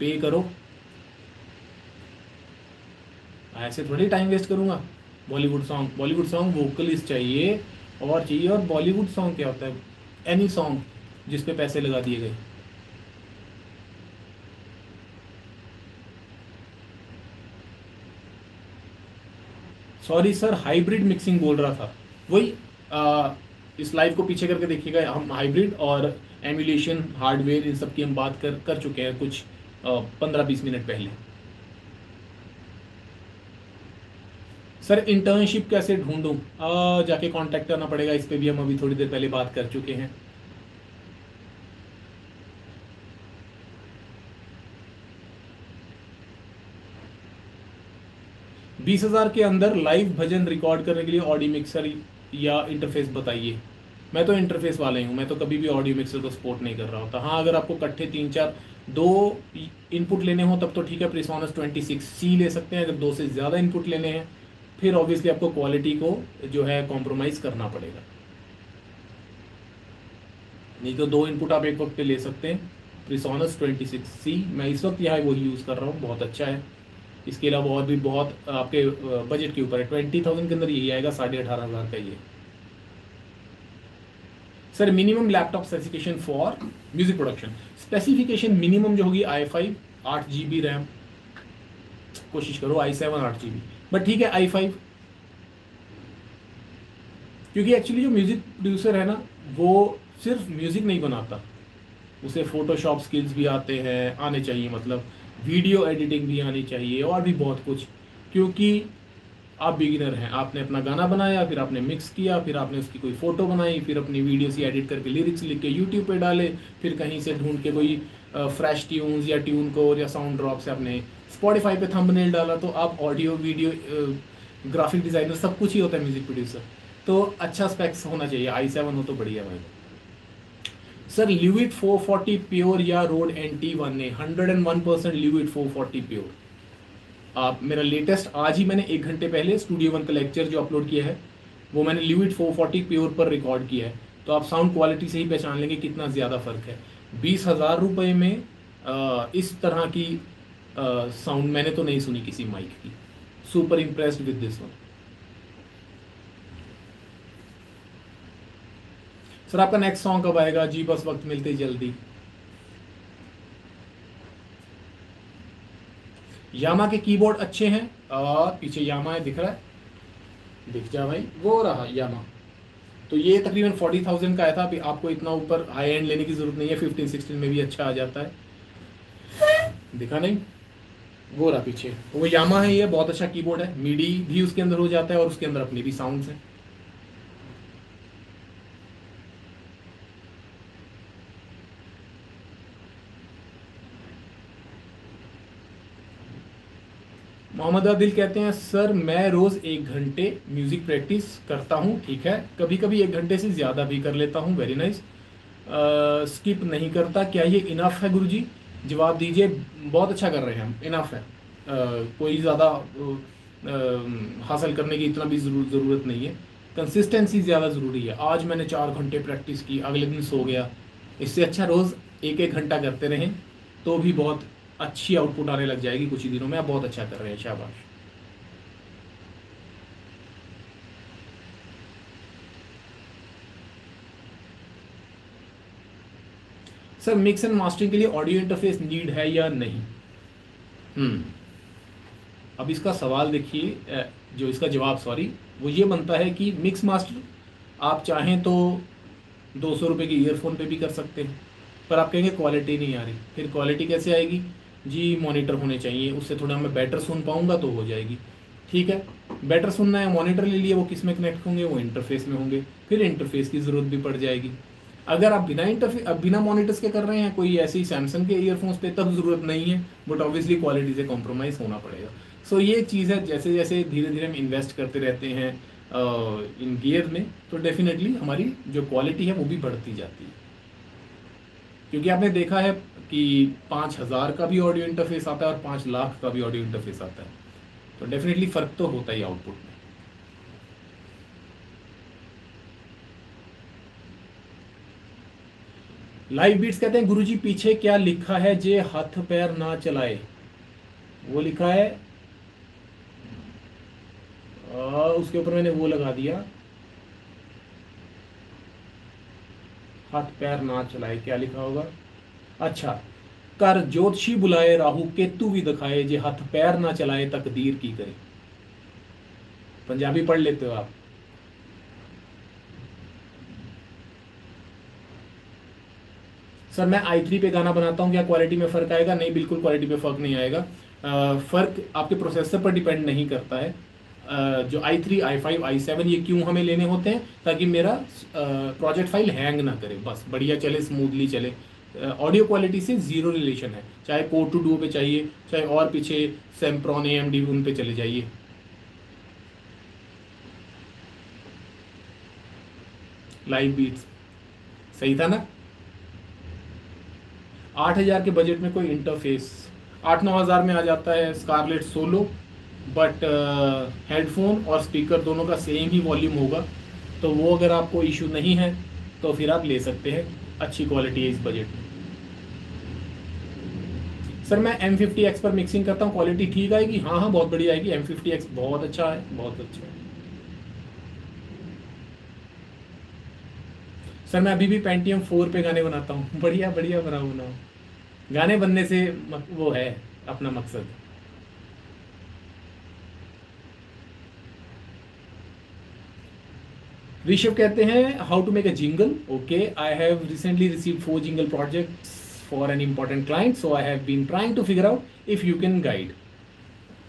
पे करो। ऐसे थोड़ी टाइम वेस्ट करूंगा। Bollywood song, Bollywood song vocalist चाहिए और चाहिए। और बॉलीवुड सॉन्ग क्या होता है? एनी सॉन्ग जिसपे पैसे लगा दिए गए। सॉरी सर हाइब्रिड मिक्सिंग बोल रहा था, वही आ, इस लाइव को पीछे करके देखिएगा। हम हाइब्रिड और एमुलेशन हार्डवेयर इन सब की हम बात कर कर चुके हैं कुछ पंद्रह बीस मिनट पहले। सर इंटर्नशिप कैसे ढूंढूं? जाके कांटेक्ट करना पड़ेगा, इस पे भी हम अभी थोड़ी देर पहले बात कर चुके हैं। बीस हजार के अंदर लाइव भजन रिकॉर्ड करने के लिए ऑडियो मिक्सर या इंटरफेस बताइए। मैं तो इंटरफेस वाले हूँ, मैं तो कभी भी ऑडियो मिक्सर को सपोर्ट नहीं कर रहा होता। हाँ अगर आपको इकट्ठे तीन चार दो इनपुट लेने हो तब तो ठीक है, प्रेसोनस ट्वेंटी सिक्स सी ले सकते हैं। अगर दो से ज़्यादा इनपुट लेने हैं फिर ऑब्वियसली आपको क्वालिटी को जो है कॉम्प्रोमाइज़ करना पड़ेगा, नहीं तो दो इनपुट आप एक वक्त पे ले सकते हैं। प्रेसोनस ट्वेंटी सिक्स सी मैं इस वक्त यहाँ वो यूज़ कर रहा हूँ, बहुत अच्छा है। इसके अलावा और भी बहुत आपके बजट के ऊपर है, ट्वेंटी थाउजेंड के अंदर यही आएगा, साढ़े अठारह हज़ार का ये। Sir minimum laptop specification for music production? Specification minimum जो होगी आई फाइव आठ जी बी रैम, कोशिश करो आई सेवन आठ जी बी, बट ठीक है आई फाइव, क्योंकि एक्चुअली जो म्यूजिक प्रोड्यूसर है ना वो सिर्फ म्यूजिक नहीं बनाता, उसे फोटोशॉप स्किल्स भी आते हैं, आने चाहिए, मतलब वीडियो एडिटिंग भी आनी चाहिए और भी बहुत कुछ। क्योंकि आप बिगिनर हैं, आपने अपना गाना बनाया, फिर आपने मिक्स किया, फिर आपने उसकी कोई फ़ोटो बनाई, फिर अपनी वीडियो से एडिट करके लिरिक्स लिख के यूट्यूब पे डाले, फिर कहीं से ढूंढ के कोई फ्रेश ट्यून्स या ट्यून कोर या साउंड ड्रॉप से आपने स्पॉटिफाई पे थंबनेल डाला। तो आप ऑडियो वीडियो ग्राफिक डिज़ाइनर सब कुछ ही होता है म्यूज़िक प्रोड्यूसर, तो अच्छा स्पेक्स होना चाहिए, आई सेवन हो तो बढ़िया भाई। Sir Lewitt four forty pure या रोड एन टी वन ने? Hundred and one percent Lewitt four forty pure. आप मेरा लेटेस्ट आज ही मैंने एक घंटे पहले स्टूडियो वन का लेक्चर जो अपलोड किया है वो मैंने ल्यूविट फोर फोर्टी प्योर पर रिकॉर्ड किया है, तो आप साउंड क्वालिटी से ही पहचान लेंगे कितना ज़्यादा फ़र्क है। बीस हज़ार रुपये में आ, इस तरह की आ, साउंड मैंने तो नहीं सुनी किसी माइक की। Super impressed with this one. Sir आपका नेक्स्ट सॉन्ग कब आएगा? जी बस वक्त मिलते जल्दी। यामा के कीबोर्ड अच्छे हैं, और पीछे यामा है, दिख रहा है, दिख जा भाई, वो रहा यामा। तो ये तकरीबन फोर्टी थाउजेंड का आया था, अभी आपको इतना ऊपर हाई एंड लेने की ज़रूरत नहीं है, फिफ्टीन सिक्सटीन में भी अच्छा आ जाता है। दिखा नहीं, वो रहा पीछे, वो यामा है, ये बहुत अच्छा कीबोर्ड है, मीडी भी उसके अंदर हो जाता है और उसके अंदर अपने भी साउंड्स हैं। मोहम्मद आदिल कहते हैं सर मैं रोज़ एक घंटे म्यूज़िक प्रैक्टिस करता हूँ, ठीक है, कभी कभी एक घंटे से ज़्यादा भी कर लेता हूँ, वेरी नाइस। स्किप नहीं करता, क्या ये इनफ है गुरुजी? जवाब दीजिए, बहुत अच्छा कर रहे हैं हम, इनफ है। uh, कोई ज़्यादा uh, हासिल करने की इतना भी ज़रूरत ज़रूरत नहीं है, कंसिस्टेंसी ज़्यादा ज़रूरी है। आज मैंने चार घंटे प्रैक्टिस की, अगले दिन सो गया, इससे अच्छा रोज़ एक एक घंटा करते रहें तो भी बहुत अच्छी आउटपुट आने लग जाएगी कुछ ही दिनों में। आप बहुत अच्छा कर रहे हैं, शाबाश। सर मिक्स एंड मास्टरिंग के लिए ऑडियो इंटरफेस नीड है या नहीं? अब इसका सवाल देखिए, जो इसका जवाब सॉरी वो ये बनता है कि मिक्स मास्टर आप चाहें तो दो सौ रुपये के ईयरफोन पे भी कर सकते हैं, पर आप कहेंगे क्वालिटी नहीं आ रही। फिर क्वालिटी कैसे आएगी जी? मॉनिटर होने चाहिए, उससे थोड़ा मैं बेटर सुन पाऊँगा तो हो जाएगी। ठीक है, बेटर सुनना है, मॉनिटर ले लिए, वो किस में कनेक्ट होंगे? वो इंटरफेस में होंगे, फिर इंटरफेस की ज़रूरत भी पड़ जाएगी। अगर आप बिना इंटरफेस अब बिना मॉनिटर्स के कर रहे हैं, कोई ऐसे ही सैमसंग के ईयरफोन्स पे, तब ज़रूरत नहीं है, बट ऑब्वियसली क्वालिटी से कॉम्प्रोमाइज़ होना पड़ेगा। सो so, ये चीज़ है, जैसे जैसे धीरे धीरे हम इन्वेस्ट करते रहते हैं इन गियर में, तो डेफिनेटली हमारी जो क्वालिटी है वो भी बढ़ती जाती है। क्योंकि आपने देखा है कि पाँच हज़ार का भी ऑडियो इंटरफेस आता है और पाँच लाख का भी ऑडियो इंटरफेस आता है, तो डेफिनेटली फ़र्क तो होता ही आउटपुट में। लाइव बीट्स कहते हैं गुरुजी पीछे क्या लिखा है? जे हाथ पैर ना चलाए, वो लिखा है, आ, उसके ऊपर मैंने वो लगा दिया, हाथ पैर ना चलाए, क्या लिखा होगा? अच्छा, कर ज्योतिषी बुलाए, राहु केतु भी दिखाए, जे हाथ पैर ना चलाए, तकदीर की करे। पंजाबी पढ़ लेते हो आप? सर मैं आई थ्री पे गाना बनाता हूँ, क्या क्वालिटी में फ़र्क आएगा? नहीं, बिल्कुल क्वालिटी में फ़र्क नहीं आएगा। फ़र्क आपके प्रोसेसर पर डिपेंड नहीं करता है। आ, जो I three I five I seven ये क्यों हमें लेने होते हैं? ताकि मेरा प्रोजेक्ट फाइल हैंग ना करे, बस बढ़िया चले, स्मूथली चले। ऑडियो क्वालिटी से ज़ीरो रिलेशन है, चाहे पोर्ट टू डुओ पे चाहिए, चाहे और पीछे सैम्प्रॉन ए एम डी उन पे चले जाइए। लाइव बीट्स सही था ना? आठ हज़ार के बजट में कोई इंटरफेस आठ नौ हज़ार में आ जाता है स्कारलेट सोलो, बट हेडफोन और स्पीकर दोनों का सेम ही वॉल्यूम होगा, तो वो अगर आपको इशू नहीं है तो फिर आप ले सकते हैं, अच्छी क्वालिटी है इस बजट में। सर मैं एम फिफ्टी एक्स पर मिक्सिंग करता हूँ, क्वालिटी ठीक आएगी? हाँ हाँ बहुत बढ़िया आएगी। एम फिफ्टी एक्स बहुत अच्छा है, बहुत अच्छा है। सर मैं अभी भी पेंटियम फोर पे गाने बनाता हूँ, बढ़िया बढ़िया बनाऊँ बनाऊँ गाने बनने से वो है अपना मकसद। ऋषभ कहते हैं how to make a jingle. Okay, I have recently received four jingle projects for an important client, so I have been trying to figure out if you can guide.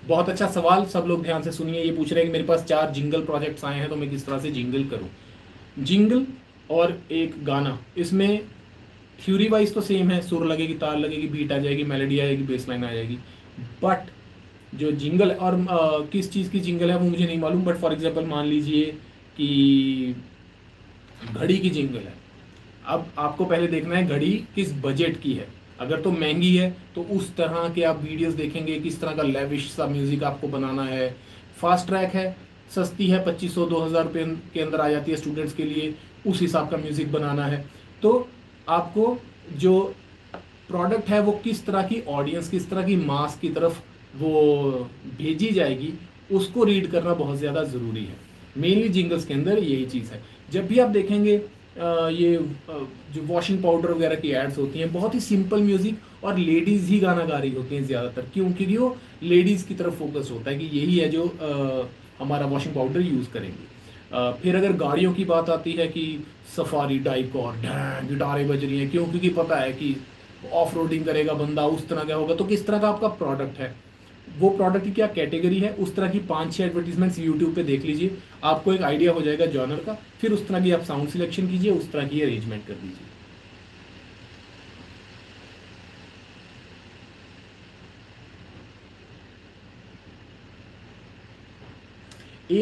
बहुत अच्छा सवाल, सब लोग ध्यान से सुनिए। ये पूछ रहे हैं कि मेरे पास चार जिंगल प्रोजेक्ट्स आए हैं, तो मैं किस तरह से जिंगल करूं। जिंगल और एक गाना, इसमें थ्योरी वाइज तो सेम है, सुर लगेगी, तार लगेगी, बीट आ जाएगी, मेलोडी आ जाएगी, बेसलाइन आ जाएगी, बट जो जिंगल और आ, किस चीज़ की जिंगल है वो मुझे नहीं मालूम। बट फॉर एग्जाम्पल मान लीजिए कि घड़ी की जिंगल है, अब आपको पहले देखना है घड़ी किस बजट की है। अगर तो महंगी है तो उस तरह के आप वीडियोस देखेंगे, किस तरह का लेविश सा म्यूज़िक आपको बनाना है। फास्ट ट्रैक है, सस्ती है, पच्चीस सौ दो हज़ार रुपये के अंदर आ जाती है स्टूडेंट्स के लिए, उस हिसाब का म्यूज़िक बनाना है। तो आपको जो प्रोडक्ट है वो किस तरह की ऑडियंस, किस तरह की मास की तरफ वो भेजी जाएगी, उसको रीड करना बहुत ज़्यादा ज़रूरी है। मेनली जिंगल्स के अंदर यही चीज़ है। जब भी आप देखेंगे ये जो वॉशिंग पाउडर वगैरह की एड्स होती हैं, बहुत ही सिंपल म्यूज़िक और लेडीज़ ही गाना गा रही होती हैं ज़्यादातर, क्योंकि वो लेडीज़ की तरफ फोकस होता है कि यही है जो हमारा वॉशिंग पाउडर यूज़ करेंगे। फिर अगर गाड़ियों की बात आती है कि सफारी टाइप और गिटारें बज रही हैं, क्यों? क्योंकि पता है कि ऑफ रोडिंग करेगा बंदा, उस तरह का होगा। तो किस तरह का आपका प्रोडक्ट है, वो प्रोडक्ट की क्या कैटेगरी है, उस तरह की पांच छह एडवर्टीजमेंट्स यूट्यूब पे देख लीजिए, आपको एक आइडिया हो जाएगा जॉनर का। फिर उस तरह की आप साउंड सिलेक्शन कीजिए, उस तरह की अरेंजमेंट कर दीजिए।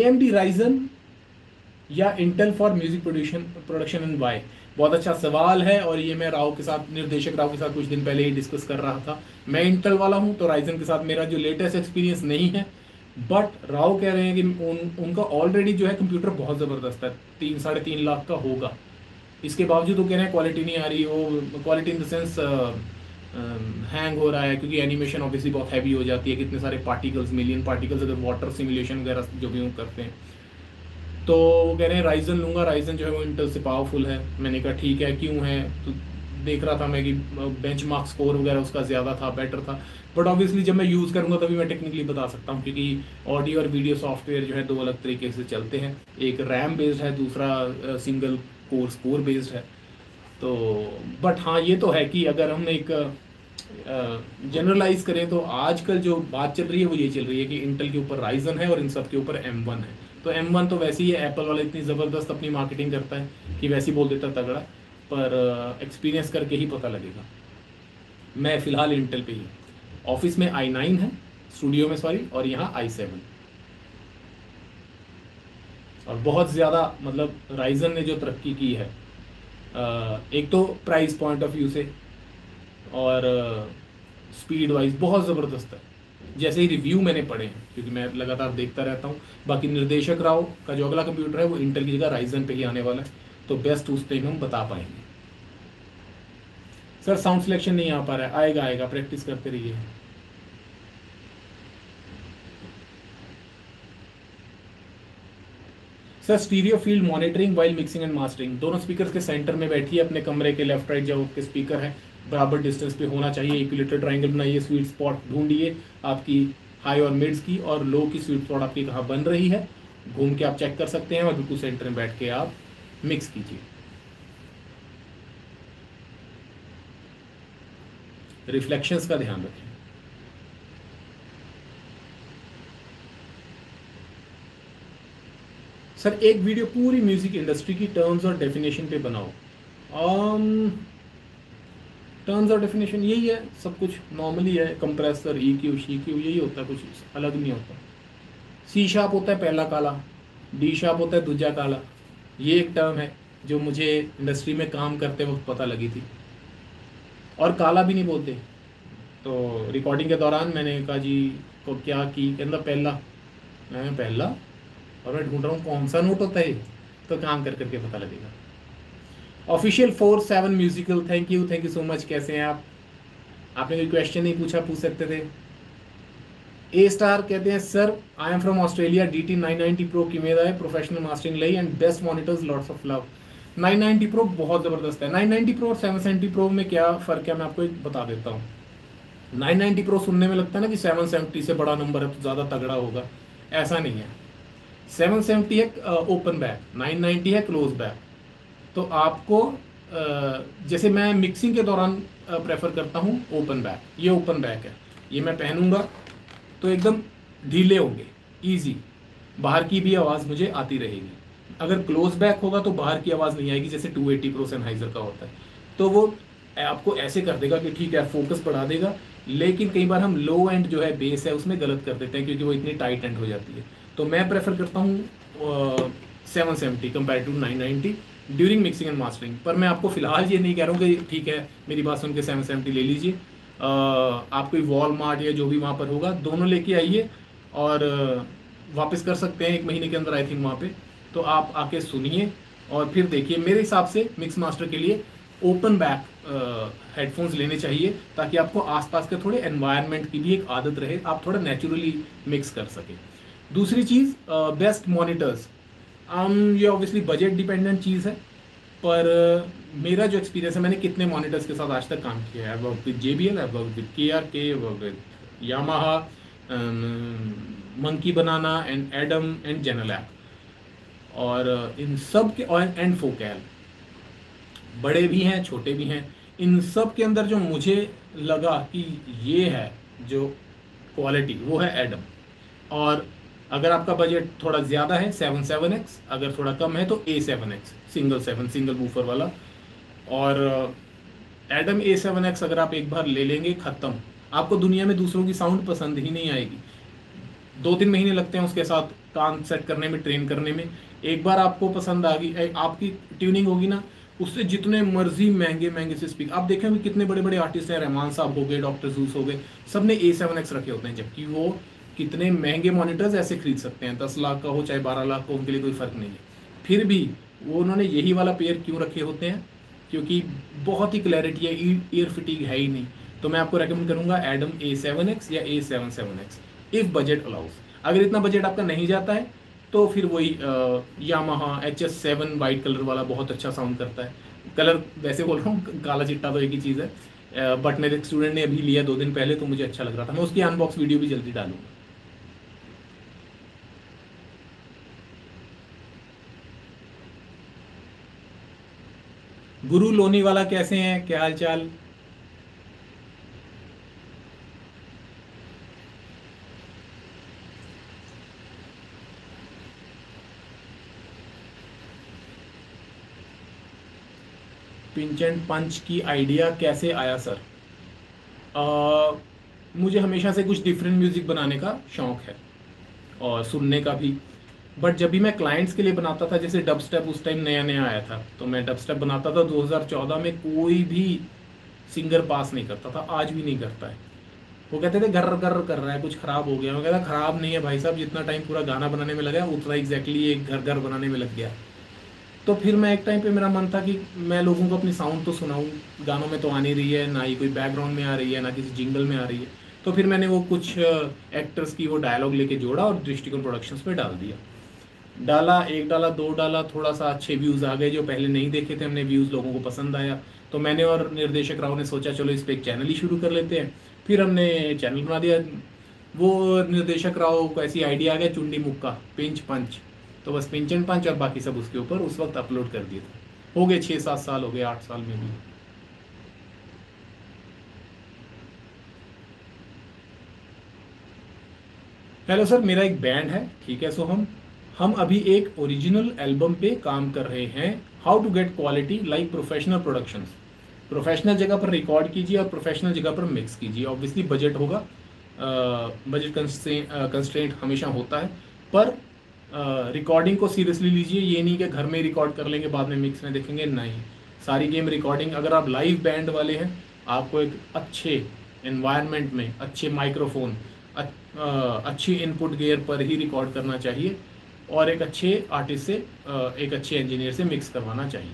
एएमडी राइजन या Intel for music production production and why, बहुत अच्छा सवाल है। और ये मैं राव के साथ, निर्देशक राव के साथ कुछ दिन पहले ही डिस्कस कर रहा था। मैं इंटेल वाला हूँ, तो राइजन के साथ मेरा जो लेटेस्ट एक्सपीरियंस नहीं है, बट राव कह रहे हैं कि उन उनका ऑलरेडी जो है कंप्यूटर बहुत ज़बरदस्त है, तीन साढ़े तीन लाख का होगा। इसके बावजूद वो कह रहे हैं क्वालिटी नहीं आ रही, वो quality in the sense hang हो रहा है, क्योंकि एनिमेशन ऑब्वियसली बहुत हैवी हो जाती है, कितने सारे पार्टिकल्स, मिलियन पार्टिकल्स, अगर वाटर सिमुलेशन वगैरह जो भी हम करते हैं। तो वो कह रहे हैं राइजन लूँगा, राइजन जो है वो इंटेल से पावरफुल है। मैंने कहा ठीक है, क्यों है? तो देख रहा था मैं कि बेंचमार्क स्कोर वगैरह उसका ज़्यादा था, बेटर था, बट ऑब्वियसली जब मैं यूज़ करूँगा तभी मैं टेक्निकली बता सकता हूँ, क्योंकि ऑडियो और वीडियो सॉफ्टवेयर जो है दो अलग तरीके से चलते हैं, एक रैम बेस्ड है, दूसरा सिंगल कोर स्कोर बेस्ड है। तो बट हाँ ये तो है कि अगर हम एक जनरलाइज करें तो आजकल जो बात चल रही है वो ये चल रही है कि इंटेल के ऊपर राइजन है और इन सब के ऊपर एम वन है। तो एम वन तो वैसे ही एप्पल वाला इतनी ज़बरदस्त अपनी मार्केटिंग करता है कि वैसे ही बोल देता तगड़ा, पर एक्सपीरियंस करके ही पता लगेगा। मैं फ़िलहाल इंटेल पे ही, ऑफिस में आई नाइन है, स्टूडियो में सॉरी, और यहाँ आई सेवन, और बहुत ज़्यादा मतलब राइजन ने जो तरक्की की है, एक तो प्राइस पॉइंट ऑफ व्यू से और स्पीड वाइज बहुत ज़बरदस्त है। जैसे ही रिव्यू मैंने पढ़े हैं, क्योंकि मैं लगातार देखता रहता हूँ। बाकी निर्देशक राव का जो अगला कंप्यूटर है वो इंटेल की जगह राइजन पे ही आने वाला है, तो बेस्ट उस पर हम बता पाएंगे। सर साउंड सिलेक्शन नहीं आ पा रहा है, आएगा आएगा, प्रैक्टिस करते रहिए। Sir stereo field monitoring while mixing and mastering, दोनों स्पीकर्स के सेंटर में बैठिए, अपने कमरे के लेफ्ट राइट जब आपके स्पीकर है बराबर डिस्टेंस पे होना चाहिए। इक्विलेटरल ट्रायंगल बनाइए, स्वीट स्पॉट ढूंढिए आपकी हाई और मिड्स की और लो की स्वीट स्पॉट आपकी कहाँ बन रही है, घूम के आप चेक कर सकते हैं और बिल्कुल सेंटर में बैठ के आप मिक्स कीजिए। रिफ्लेक्शंस का ध्यान रखें। सर एक वीडियो पूरी म्यूजिक इंडस्ट्री की टर्म्स और डेफिनेशन पे बनाओ। um, टर्म्स और डेफिनेशन यही है, सब कुछ नॉर्मली है, कंप्रेसर ई क्यू शी क्यू यही होता है, कुछ अलग नहीं होता। सी शार्प होता है पहला काला, डी शार्प होता है दूजा काला, ये एक टर्म है जो मुझे इंडस्ट्री में काम करते वक्त पता लगी थी, और काला भी नहीं बोलते। तो रिकॉर्डिंग के दौरान मैंने कहा जी को क्या की, कहना पहला मैं पहला और मैं ढूंढ रहा हूँ कौन सा नोट होता है, तो काम कर करके पता लगेगा। Official four seven musical, thank you thank you so much. कैसे हैं आप? आपने कोई क्वेश्चन नहीं पूछा, पूछ सकते थे। ए स्टार कहते हैं sir I am from Australia, D T nine ninety pro की मेरा है, professional mastering lie and best monitors, lots of love. Nine ninety pro बहुत ज़बरदस्त है। नाइन नाइनटी प्रो और सेवन सेवेंटी प्रो में क्या फ़र्क है मैं आपको एक बता देता हूँ। नाइन नाइनटी प्रो सुनने में लगता है ना कि सेवन सेवेंटी से बड़ा नंबर है तो ज़्यादा तगड़ा होगा, ऐसा नहीं है। सेवन सेवेंटी है ओपन बैक, नाइन नाइनटी है क्लोज बैक। तो आपको जैसे मैं मिक्सिंग के दौरान प्रेफर करता हूँ ओपन बैक, ये ओपन बैक है, ये मैं पहनूंगा तो एकदम ढीले होंगे, इजी, बाहर की भी आवाज़ मुझे आती रहेगी। अगर क्लोज बैक होगा तो बाहर की आवाज़ नहीं आएगी, जैसे टू एटी प्रो सेनहाइजर का होता है, तो वो आपको ऐसे कर देगा कि ठीक है फोकस बढ़ा देगा। लेकिन कई बार हम लो एंड जो है बेस है उसमें गलत कर देते हैं क्योंकि वो इतनी टाइट एंड हो जाती है। तो मैं प्रेफर करता हूँ seven seventy compare to nine ninety during mixing and mastering. पर मैं आपको फिलहाल ये नहीं कह रहा हूँ कि ठीक है मेरी बात सुन के सेवन सेवेंटी ले लीजिए, आप कोई वॉलमार्ट या जो भी वहाँ पर होगा दोनों लेके आइए और वापस कर सकते हैं एक महीने के अंदर आई थिंक वहाँ पे, तो आप आके सुनिए और फिर देखिए। मेरे हिसाब से मिक्स मास्टर के लिए ओपन बैक हेडफोन्स लेने चाहिए ताकि आपको आसपास के थोड़े एनवायरनमेंट की भी एक आदत रहे, आप थोड़ा नेचुरली मिक्स कर सकें। दूसरी चीज़ बेस्ट मॉनिटर्स, आम ये ऑब्वियसली बजट डिपेंडेंट चीज़ है, पर मेरा जो एक्सपीरियंस है मैंने कितने मॉनिटर्स के साथ आज तक काम किया है। I work with J B L, I work with K R K, I work with Yamaha, Monkey Banana and Adam and general app, और इन सब के और एंड फोकैल, बड़े भी हैं छोटे भी हैं, इन सब के अंदर जो मुझे लगा कि ये है जो क्वालिटी वो है एडम। और अगर आपका बजट थोड़ा ज़्यादा है सेवन सेवन एक्स, अगर थोड़ा कम है तो A seven X single seven single woofer वाला, और एडम ए सेवन एक्स अगर आप एक बार ले लेंगे ख़त्म, आपको दुनिया में दूसरों की साउंड पसंद ही नहीं आएगी। दो तीन महीने लगते हैं उसके साथ कान सेट करने में, ट्रेन करने में। एक बार आपको पसंद आ गई, आपकी ट्यूनिंग होगी ना, उससे जितने मर्जी महंगे महंगे से स्पीकर आप देखें कि कितने बड़े बड़े आर्टिस्ट हैं, रहमान साहब हो गए, डॉक्टर जूस हो गए, सब ने ए सेवन एक्स रखे होते हैं, जबकि वो कितने महंगे मॉनिटर्स ऐसे खरीद सकते हैं, दस लाख का हो चाहे बारह लाख का, उनके लिए कोई फ़र्क नहीं है। फिर भी वो उन्होंने यही वाला पेयर क्यों रखे होते हैं? क्योंकि बहुत ही क्लैरिटी है, ईयर फिटिंग है ही नहीं। तो मैं आपको रेकमेंड करूंगा एडम ए सेवन एक्स या A seven seven X if budget allows. अगर इतना बजट आपका नहीं जाता है तो फिर वही Yamaha H S seven white colour वाला बहुत अच्छा साउंड करता है। कलर वैसे बोल रहा हूँ, काला चिट्टा तो एक ही चीज़ है, बट मेरे स्टूडेंट ने अभी लिया दो दिन पहले तो मुझे अच्छा लग रहा था। मैं उसकी अनबॉक्स वीडियो भी जल्दी डालूंगा। गुरु लोनी वाला कैसे हैं, क्या हाल चाल? पिंच एंड पंच की आइडिया कैसे आया? सर आ, मुझे हमेशा से कुछ डिफरेंट म्यूज़िक बनाने का शौक़ है और सुनने का भी, बट जब भी मैं क्लाइंट्स के लिए बनाता था, जैसे डब स्टेप उस टाइम नया नया आया था तो मैं डब स्टेप बनाता था दो हज़ार चौदह में, कोई भी सिंगर पास नहीं करता था, आज भी नहीं करता है। वो कहते थे गर गर कर रहा है, कुछ ख़राब हो गया। मैं कहता ख़राब नहीं है भाई साहब, जितना टाइम पूरा गाना बनाने में लगा उतना एग्जैक्टली एक घर घर बनाने में लग गया। तो फिर मैं एक टाइम पर मेरा मन था कि मैं लोगों को अपनी साउंड तो सुनाऊँ, गानों में तो आ नहीं रही है, ना ही कोई बैकग्राउंड में आ रही है, ना किसी जिंगल में आ रही है। तो फिर मैंने वो कुछ एक्टर्स की वो डायलॉग लेके जोड़ा और दृष्टिकोण प्रोडक्शंस पर डाल दिया। डाला, एक डाला, दो डाला, थोड़ा सा अच्छे व्यूज़ आ गए जो पहले नहीं देखे थे हमने, व्यूज़ लोगों को पसंद आया। तो मैंने और निर्देशक राव ने सोचा चलो इस पर एक चैनल ही शुरू कर लेते हैं। फिर हमने चैनल बना दिया। वो निर्देशक राव को ऐसी आइडिया आ गया चुंडी मुक्का पिंच पंच, तो बस पिंच एंड पंच और बाकी सब उसके ऊपर उस वक्त अपलोड कर दिया था। हो गए छः सात साल हो गए, आठ साल में भी। हेलो सर, मेरा एक बैंड है, ठीक है? सो हम हम अभी एक ओरिजिनल एल्बम पे काम कर रहे हैं। How to get quality like professional productions. Professional जगह पर रिकॉर्ड कीजिए और प्रोफेशनल जगह पर मिक्स कीजिए। ऑब्वियसली बजट होगा, बजट कंस्ट्रेंट हमेशा होता है, पर रिकॉर्डिंग को सीरियसली लीजिए। ये नहीं कि घर में रिकॉर्ड कर लेंगे बाद में मिक्स में देखेंगे, नहीं। सारी गेम रिकॉर्डिंग। अगर आप लाइव बैंड वाले हैं, आपको एक अच्छे एनवायरनमेंट में, अच्छे माइक्रोफोन, अच्छी इनपुट गियर पर ही रिकॉर्ड करना चाहिए और एक अच्छे आर्टिस्ट से, एक अच्छे इंजीनियर से मिक्स करवाना चाहिए।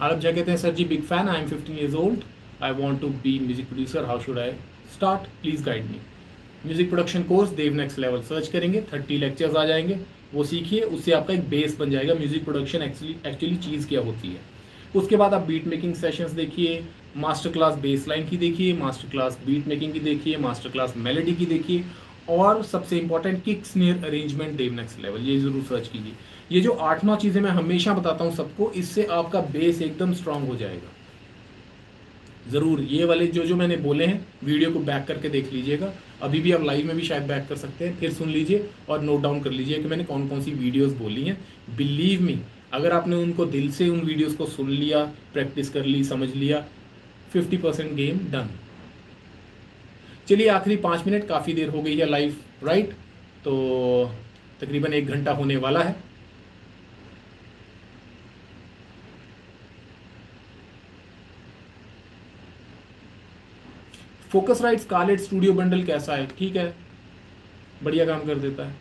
आप जब कहते हैं sir ji big fan, I am fifteen years old, I want to be music producer, how should I start, please guide me. Music production course Dev next level search करेंगे, थर्टी लेक्चर्स आ जाएंगे, वो सीखिए। उससे आपका एक बेस बन जाएगा म्यूज़िक प्रोडक्शन एक्चुअली एक्चुअली चीज़ क्या होती है। उसके बाद आप बीट मेकिंग सेशंस देखिए, मास्टर क्लास बेस लाइन की देखिए, मास्टर क्लास बीट मेकिंग की देखिए, मास्टर क्लास मेलोडी की देखिए, और सबसे important kick snare arrangement Dev next level, ये ज़रूर सर्च कीजिए। ये जो आठ नौ चीज़ें मैं हमेशा बताता हूँ सबको, इससे आपका बेस एकदम स्ट्रांग हो जाएगा। ज़रूर ये वाले जो जो मैंने बोले हैं वीडियो को बैक करके देख लीजिएगा। अभी भी आप लाइव में भी शायद बैक कर सकते हैं, फिर सुन लीजिए और नोट डाउन कर लीजिए कि मैंने कौन कौन सी वीडियोस बोली हैं। बिलीव मी, अगर आपने उनको दिल से, उन वीडियोस को सुन लिया, प्रैक्टिस कर ली, समझ लिया, फिफ्टी परसेंट गेम डन। चलिए आखिरी पाँच मिनट, काफ़ी देर हो गई है लाइव, राइट? तो तकरीबन एक घंटा होने वाला है। Focusrite Scarlett studio bundle कैसा है? ठीक है, बढ़िया काम कर देता है।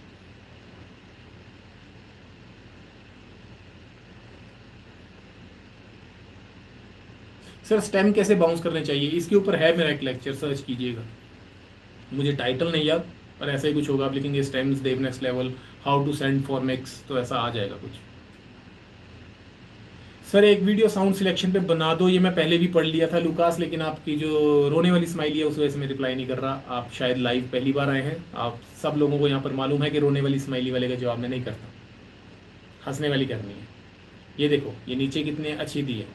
सर स्टेम कैसे बाउंस करने चाहिए, इसके ऊपर है मेरा एक लेक्चर, सर्च कीजिएगा। मुझे टाइटल नहीं याद, पर ऐसा ही कुछ होगा। आप लिखेंगे stems Dev next level how to send for mix, तो ऐसा आ जाएगा कुछ। सर एक वीडियो साउंड सिलेक्शन पे बना दो, ये मैं पहले भी पढ़ लिया था लुकास, लेकिन आपकी जो रोने वाली स्माइली है उस वजह से मैं रिप्लाई नहीं कर रहा। आप शायद लाइव पहली बार आए हैं। आप सब लोगों को यहाँ पर मालूम है कि रोने वाली स्माइली वाले का जवाब मैं नहीं करता, हंसने वाली करनी है। ये देखो, ये नीचे कितने अच्छी दी है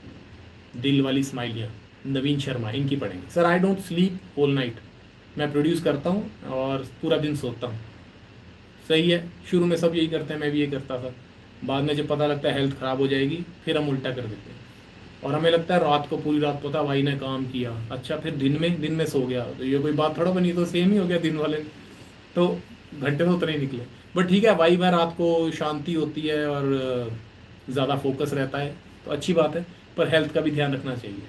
दिल वाली स्माइलियाँ, नवीन शर्मा, इनकी पढ़ेंगे। Sir I don't sleep whole night, मैं प्रोड्यूस करता हूँ और पूरा दिन सोता हूँ। सही है, शुरू में सब यही करते हैं, मैं भी ये करता था। बाद में जब पता लगता है हेल्थ ख़राब हो जाएगी, फिर हम उल्टा कर देते हैं और हमें लगता है रात को पूरी रात पता भाई ने काम किया, अच्छा फिर दिन में दिन में सो गया, तो ये कोई बात थोड़ा बनी, तो सेम ही हो गया दिन वाले, तो घंटे तो उतने ही निकले। बट ठीक है, भाई में रात को शांति होती है और ज़्यादा फोकस रहता है, तो अच्छी बात है, पर हेल्थ का भी ध्यान रखना चाहिए।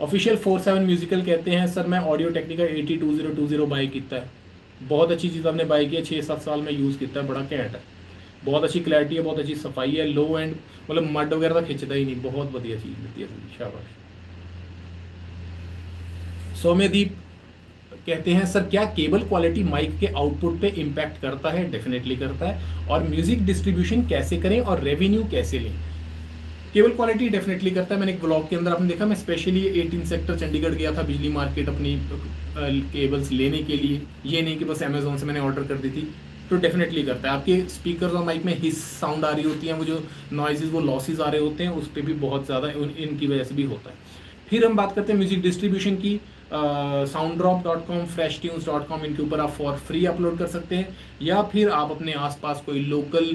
ऑफिशियल फोर सेवन म्यूजिकल कहते हैं सर मैं Audio Technica AT two zero two zero buy कितना है, बहुत अच्छी चीज़ आपने बाई की है, छः सात साल में यूज़ कितना है, बड़ा कैट है। बहुत अच्छी क्लैरिटी है, बहुत अच्छी सफाई है, लो एंड मतलब मड वगैरह तो खिंचता ही नहीं, बहुत बढ़िया चीज़ मिलती है। शाबाश। सौम्यदीप कहते हैं सर क्या केबल क्वालिटी माइक के आउटपुट पे इम्पैक्ट करता है? डेफिनेटली करता है। और म्यूजिक डिस्ट्रीब्यूशन कैसे करें और रेवेन्यू कैसे लें? केबल क्वालिटी डेफिनेटली करता है। मैंने एक ब्लॉग के अंदर आपने देखा, मैं स्पेशली अठारह सेक्टर चंडीगढ़ गया था बिजली मार्केट अपनी केबल्स लेने के लिए, ये नहीं कि बस अमेजोन से मैंने ऑर्डर कर दी थी। तो डेफिनेटली करता है। आपके स्पीकर और माइक में हिस साउंड आ रही होती है, वो जो नॉइजेज वो लॉसेज आ रहे होते हैं उस पर भी बहुत ज़्यादा इनकी वजह से भी होता है। फिर हम बात करते हैं म्यूजिक डिस्ट्रीब्यूशन की। Sound drop dot com, fresh tunes dot com, इनके ऊपर आप फॉर फ्री अपलोड कर सकते हैं, या फिर आप अपने आसपास कोई लोकल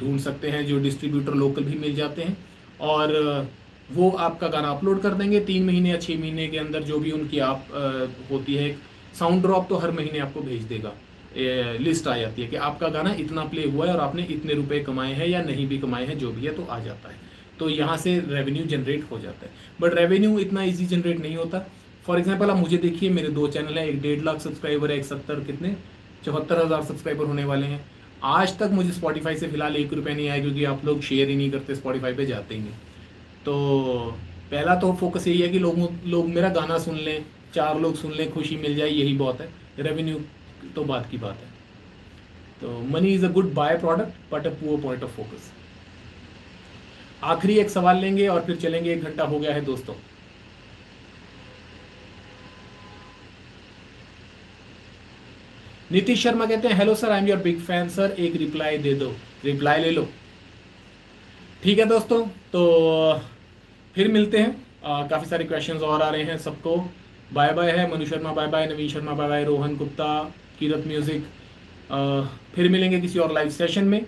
ढूंढ uh, सकते हैं, जो डिस्ट्रीब्यूटर लोकल भी मिल जाते हैं, और uh, वो आपका गाना अपलोड कर देंगे। तीन महीने या छः महीने के अंदर जो भी उनकी आप uh, होती है साउंड ड्रॉप, तो हर महीने आपको भेज देगा, ए, लिस्ट आ जाती है कि आपका गाना इतना प्ले हुआ है और आपने इतने रुपए कमाए हैं या नहीं भी कमाए हैं, जो भी है तो आ जाता है। तो यहाँ से रेवेन्यू जनरेट हो जाता है, बट रेवेन्यू इतना ईजी जनरेट नहीं होता। फॉर एग्जाम्पल आप मुझे देखिए, मेरे दो चैनल हैं, एक डेढ़ लाख सब्सक्राइबर है, एक सत्तर कितने चौहत्तर हज़ार सब्सक्राइबर होने वाले हैं। आज तक मुझे स्पॉटिफाई से फिलहाल एक रुपये नहीं आया, क्योंकि आप लोग शेयर ही नहीं करते, स्पॉटिफाई पे जाते ही नहीं। तो पहला तो फोकस यही है कि लोगों लोग मेरा गाना सुन लें, चार लोग सुन लें, खुशी मिल जाए, यही बहुत है। रेवेन्यू तो बात की बात है। तो money is a good byproduct but a poor point of focus. आखिरी एक सवाल लेंगे और फिर चलेंगे, एक घंटा हो गया है दोस्तों। नीतीश शर्मा कहते हैं hello sir, I am your big fan sir, एक रिप्लाई दे दो। रिप्लाई ले लो। ठीक है दोस्तों, तो फिर मिलते हैं। आ, काफ़ी सारे क्वेश्चंस और आ रहे हैं, सबको बाय बाय है। Manu Sharma bye bye, Naveen Sharma bye bye, Rohan Gupta, Kirat music. आ, फिर मिलेंगे किसी और लाइव सेशन में। आ,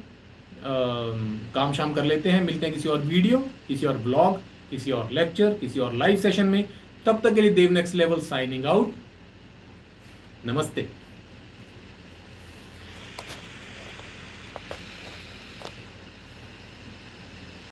काम शाम कर लेते हैं, मिलते हैं किसी और वीडियो, किसी और ब्लॉग, किसी और लेक्चर, किसी और लाइव सेशन में। तब तक के लिए Dev next level signing out. नमस्ते।